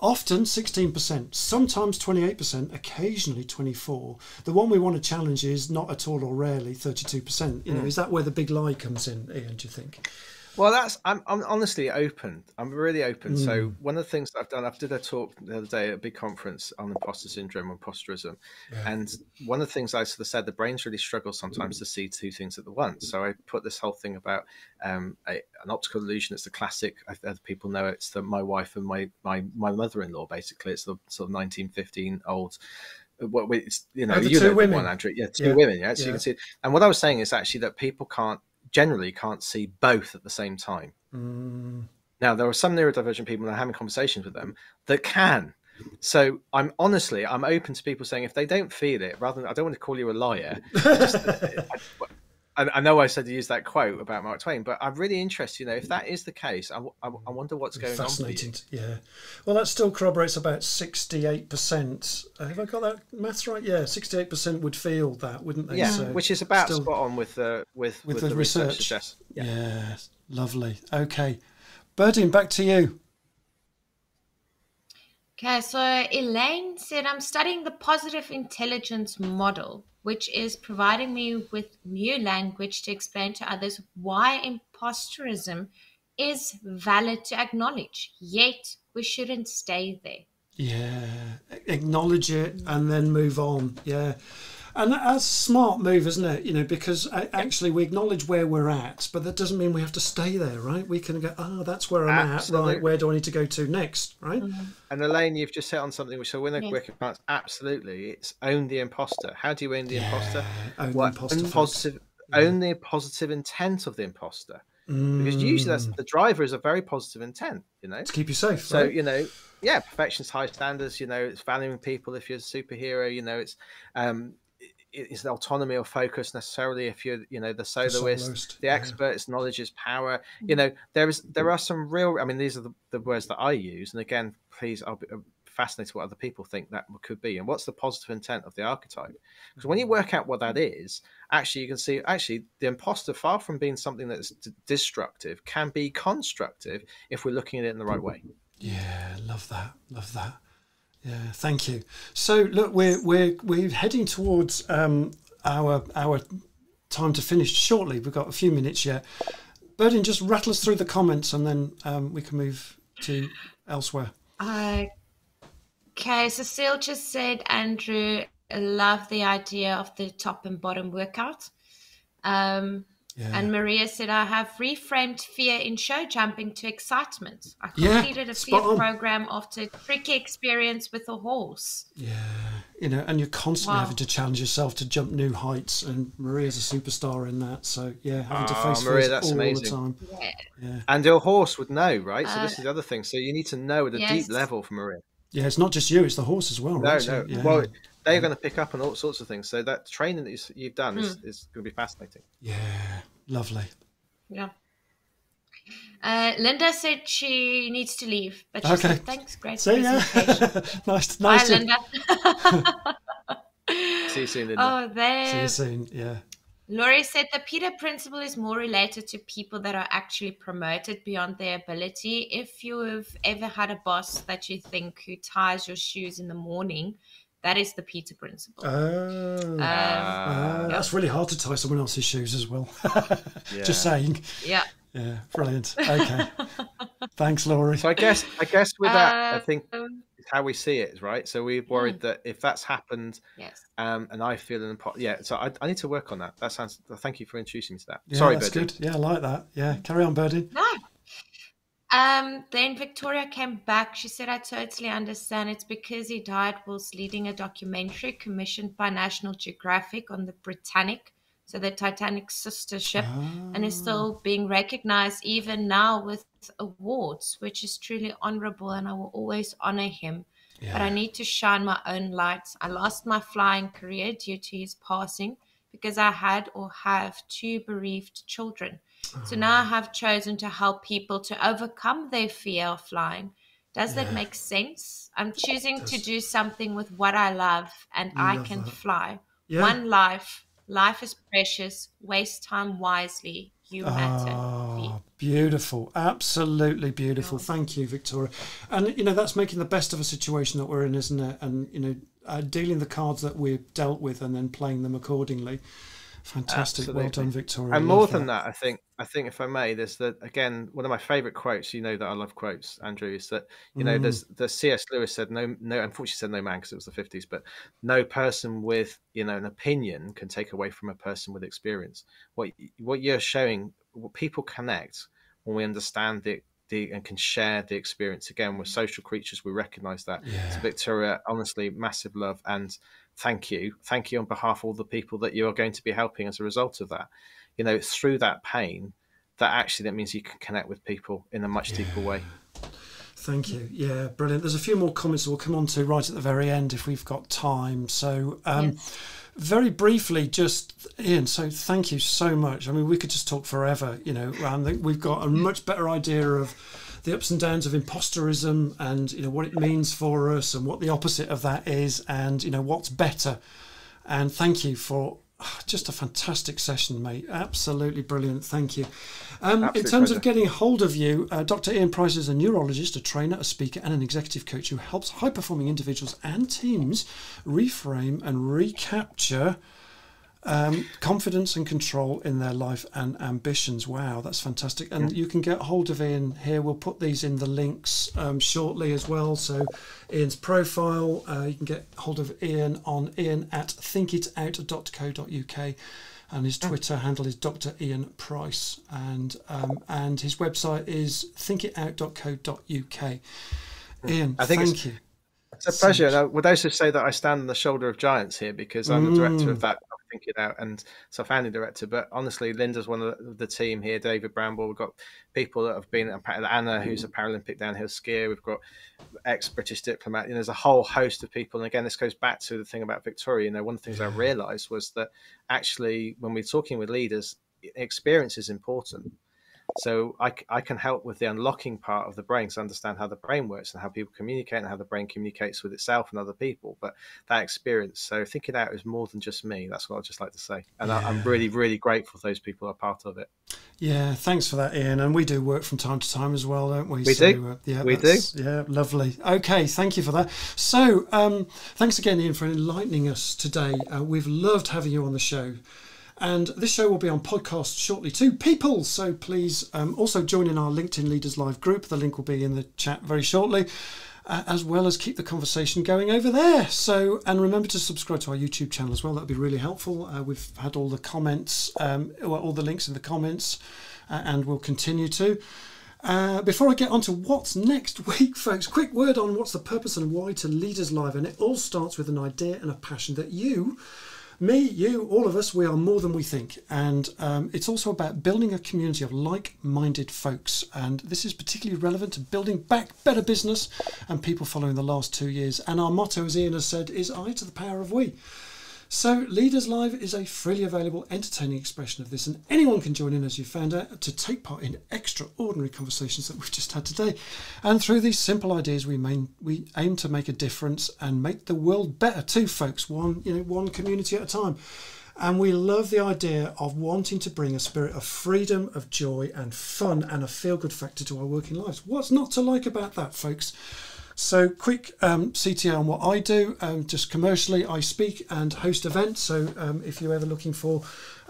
often 16%, sometimes 28%, occasionally 24%. The one we want to challenge is not at all or rarely 32%. You know, is that where the big lie comes in, Ian, do you think? Well, I'm honestly open. I'm really open. So one of the things that I've done, I did a talk the other day at a big conference on imposter syndrome and imposterism. Yeah. And one of the things I sort of said, the brains really struggle sometimes to see two things at the once. So I put this whole thing about an optical illusion. It's the classic, as people know, it's the, my wife and my mother-in-law, basically. It's the sort of 1915-old. What it's, you know, you know, women. The one, Andrew. Yeah, two women. Yeah, so you can see. And what I was saying is actually that people generally can't see both at the same time. Now, there are some neurodivergent people, and I'm having conversations with them, that can. So I'm open to people saying, if they don't feel it, rather than, I don't want to call you a liar. I know I said to use that quote about Mark Twain, but I'm really interested, you know, if that is the case, I wonder what's going on. Yeah. Well, that still corroborates about 68%. Have I got that maths right? Yeah, 68% would feel that, wouldn't they? Yeah, so which is about spot on with the research. Yeah, lovely. Okay. Birdine, back to you. Okay, so Elaine said, I'm studying the positive intelligence model, which is providing me with new language to explain to others why imposterism is valid to acknowledge, yet we shouldn't stay there. Yeah, acknowledge it and then move on. Yeah. And that's a smart move, isn't it? You know, because actually we acknowledge where we're at, but that doesn't mean we have to stay there, right? We can go, that's where I'm at, right? Where do I need to go to next, right? And Elaine, you've just hit on something which I win a quick advance. Absolutely, it's own the imposter. How do you own the imposter? Own the positive intent of the imposter, because usually that's the driver is a very positive intent, you know, to keep you safe. So right? You know. Yeah, perfection's high standards. You know, it's valuing people if you're a superhero. You know, it's the autonomy or focus necessarily if you're, you know, the soloist, the expert. It's knowledge is power. You know, there are some real. I mean, these are the words that I use. And again, please, I'll be fascinated what other people think that could be and what's the positive intent of the archetype. Because when you work out what that is, actually, you can see actually the imposter, far from being something that's destructive, can be constructive if we're looking at it in the right way. Yeah, love that. Yeah, thank you. So look, we're heading towards our time to finish shortly. We've got a few minutes yet. Birdine, just rattle us through the comments and then we can move to elsewhere. Okay, Cecile just said, Andrew, I love the idea of the top and bottom workout. Yeah. And Maria said, I have reframed fear in show jumping to excitement. I completed a fear program after a tricky experience with a horse. Yeah, you know, and you're constantly having to challenge yourself to jump new heights. And Maria's a superstar in that. So, yeah, having to face Maria, that's all amazing. The time. Yeah. Yeah. And your horse would know, right? So this is the other thing. So you need to know at a deep level for Maria. Yeah, it's not just you, it's the horse as well. No, right? No. Yeah. Well, they're going to pick up on all sorts of things. So that training that you've done is going to be fascinating. Yeah, lovely. Yeah. Linda said she needs to leave, but she said, thanks, great presentation. Nice. Bye, Linda. See you soon, Linda. See you soon, yeah. Laurie said the Peter principle is more related to people that are actually promoted beyond their ability. If you've ever had a boss that you think who ties your shoes in the morning, that is the Peter principle. That's really hard to tie someone else's shoes as well. Just saying. Yeah. Yeah. Brilliant. Okay. Thanks, Laurie. So I guess with that, I think it's how we see it, right? So we're worried that if that's happened, and I feel an imposter. Yeah. So I need to work on that. That sounds. Thank you for introducing me to that. Yeah, sorry, that's Birdie. Good. Yeah, I like that. Yeah. Carry on, Birdie. No. Then Victoria came back. She said, I totally understand. It's because he died whilst leading a documentary commissioned by National Geographic on the Britannic, so the Titanic sister ship, and is still being recognized even now with awards, which is truly honorable, and I will always honor him. Yeah. But I need to shine my own lights. I lost my flying career due to his passing because I had or have two bereaved children. So now I have chosen to help people to overcome their fear of flying. Does that make sense? I'm choosing to do something with what I love, and I can fly. Yeah. One life. Life is precious. Waste time wisely. You matter. Beautiful. Absolutely beautiful. Yes. Thank you, Victoria. And, you know, that's making the best of a situation that we're in, isn't it? And, you know, dealing the cards that we're dealt with and then playing them accordingly. Fantastic. Absolutely. Well done, Victoria. And more than that, I think if I may, there's again, one of my favorite quotes, you know that I love quotes, Andrew, is that, you know, there's the C.S. Lewis said, no, unfortunately said no man because it was the 50s, but no person with, you know, an opinion can take away from a person with experience. What you're showing, what people connect when we understand it, and can share the experience. Again, we're social creatures, we recognize that. So Victoria, honestly, massive love, and thank you on behalf of all the people that you are going to be helping as a result of that. You know, through that pain, that actually that means you can connect with people in a much deeper way. Thank you. Yeah, brilliant. There's a few more comments that we'll come on to right at the very end if we've got time. So very briefly, just Ian, so thank you so much. I mean, we could just talk forever, you know, and I think we've got a much better idea of the ups and downs of imposterism and, you know, what it means for us and what the opposite of that is and, you know, what's better. And thank you for just a fantastic session, mate. Absolutely brilliant. Thank you. In terms of getting hold of you, Dr. Ian Price is a neurologist, a trainer, a speaker and an executive coach who helps high-performing individuals and teams reframe and recapture confidence and control in their life and ambitions. Wow, that's fantastic. And you can get hold of Ian here. We'll put these in the links shortly as well. So Ian's profile, you can get hold of Ian on ian@thinkitout.co.uk, and his Twitter handle is Dr. Ian Price, and his website is thinkitout.co.uk. Ian, thank you. It's a pleasure. And I would also say that I stand on the shoulder of giants here because I'm the director of that Think It Out, and so founding director. But honestly, Linda's one of the team here. David Bramble. We've got people that have been Anna, who's a Paralympic downhill skier. We've got ex-British diplomat. You know, there's a whole host of people. And again, this goes back to the thing about Victoria. You know, one of the things I realised was that actually, when we're talking with leaders, experience is important. So I can help with the unlocking part of the brain, so understand how the brain works and how people communicate and how the brain communicates with itself and other people. But that experience, so Think It Out is more than just me. That's what I'd just like to say. And I'm really, really grateful those people are part of it. Yeah, thanks for that, Ian. And we do work from time to time as well, don't we? We do. Yeah, we do. Yeah, lovely. Okay, thank you for that. So thanks again, Ian, for enlightening us today. We've loved having you on the show. And this show will be on podcast shortly too, people. So please also join in our LinkedIn Leaders Live group. The link will be in the chat very shortly. as well as keep the conversation going over there. So, and remember to subscribe to our YouTube channel as well. That'd be really helpful. We've had all the comments, all the links in the comments, and we'll continue to. Before I get on to what's next week, folks, quick word on what's the purpose and why to Leaders Live. And it all starts with an idea and a passion that you, me, you, all of us, we are more than we think. And it's also about building a community of like-minded folks. And this is particularly relevant to building back better business and people following the last 2 years. And our motto, as Ian has said, is I to the power of we. So Leaders Live is a freely available, entertaining expression of this, and anyone can join in, as you found out, to take part in extraordinary conversations that we've just had today. And through these simple ideas, we aim to make a difference and make the world better too, folks, one community at a time. And we love the idea of wanting to bring a spirit of freedom, of joy and fun and a feel-good factor to our working lives. What's not to like about that, folks? So quick CTA on what I do, just commercially, I speak and host events. So if you're ever looking for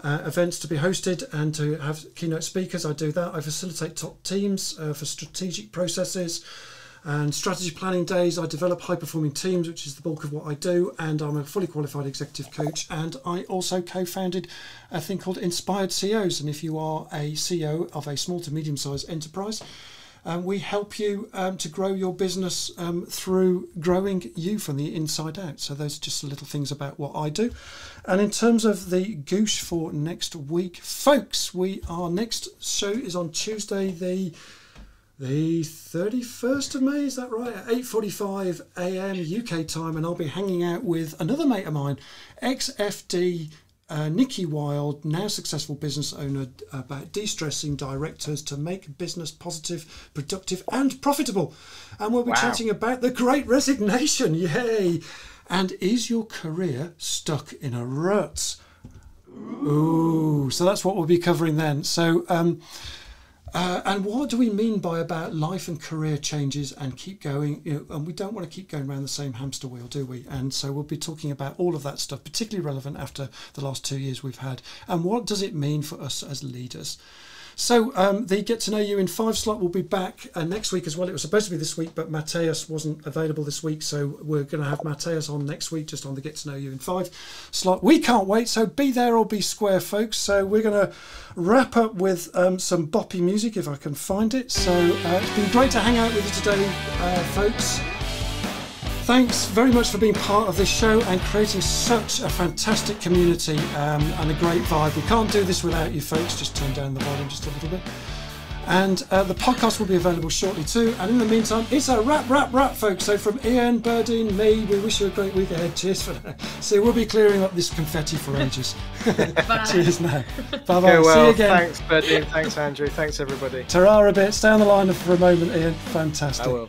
events to be hosted and to have keynote speakers, I do that. I facilitate top teams for strategic processes and strategy planning days. I develop high-performing teams, which is the bulk of what I do. And I'm a fully qualified executive coach. And I also co-founded a thing called Inspired CEOs. And if you are a CEO of a small to medium-sized enterprise, we help you to grow your business through growing you from the inside out. So those are just the little things about what I do. And in terms of the goosh for next week, folks, our next show is on Tuesday, the 31st of May, is that right? At 8:45 a.m. UK time. And I'll be hanging out with another mate of mine, XFD. Nikki Wilde, now successful business owner, about de-stressing directors to make business positive, productive and profitable. And we'll be chatting about the Great Resignation. Yay! And is your career stuck in a rut? Ooh, so that's what we'll be covering then. So, and what do we mean by about life and career changes and keep going? And we don't want to keep going around the same hamster wheel, do we? And so we'll be talking about all of that stuff, particularly relevant after the last 2 years we've had. And what does it mean for us as leaders? So the Get to Know You in 5 slot will be back next week as well. It was supposed to be this week, but Mateus wasn't available this week. So we're going to have Mateus on next week, just on the Get to Know You in 5 slot. We can't wait. So be there or be square, folks. So we're going to wrap up with some boppy music if I can find it. So it's been great to hang out with you today, folks. Thanks very much for being part of this show and creating such a fantastic community and a great vibe. We can't do this without you, folks. Just turn down the volume just a little bit. And the podcast will be available shortly too. And in the meantime, it's a wrap, folks. So from Ian, Birdine, me, we wish you a great week ahead. Cheers for now. So we'll be clearing up this confetti for ages. Cheers now. Bye-bye. Okay, well, see you again. Thanks, Birdine. Thanks, Andrew. Thanks, everybody. Ta-ra a bit. Stay on the line for a moment, Ian. Fantastic. I will.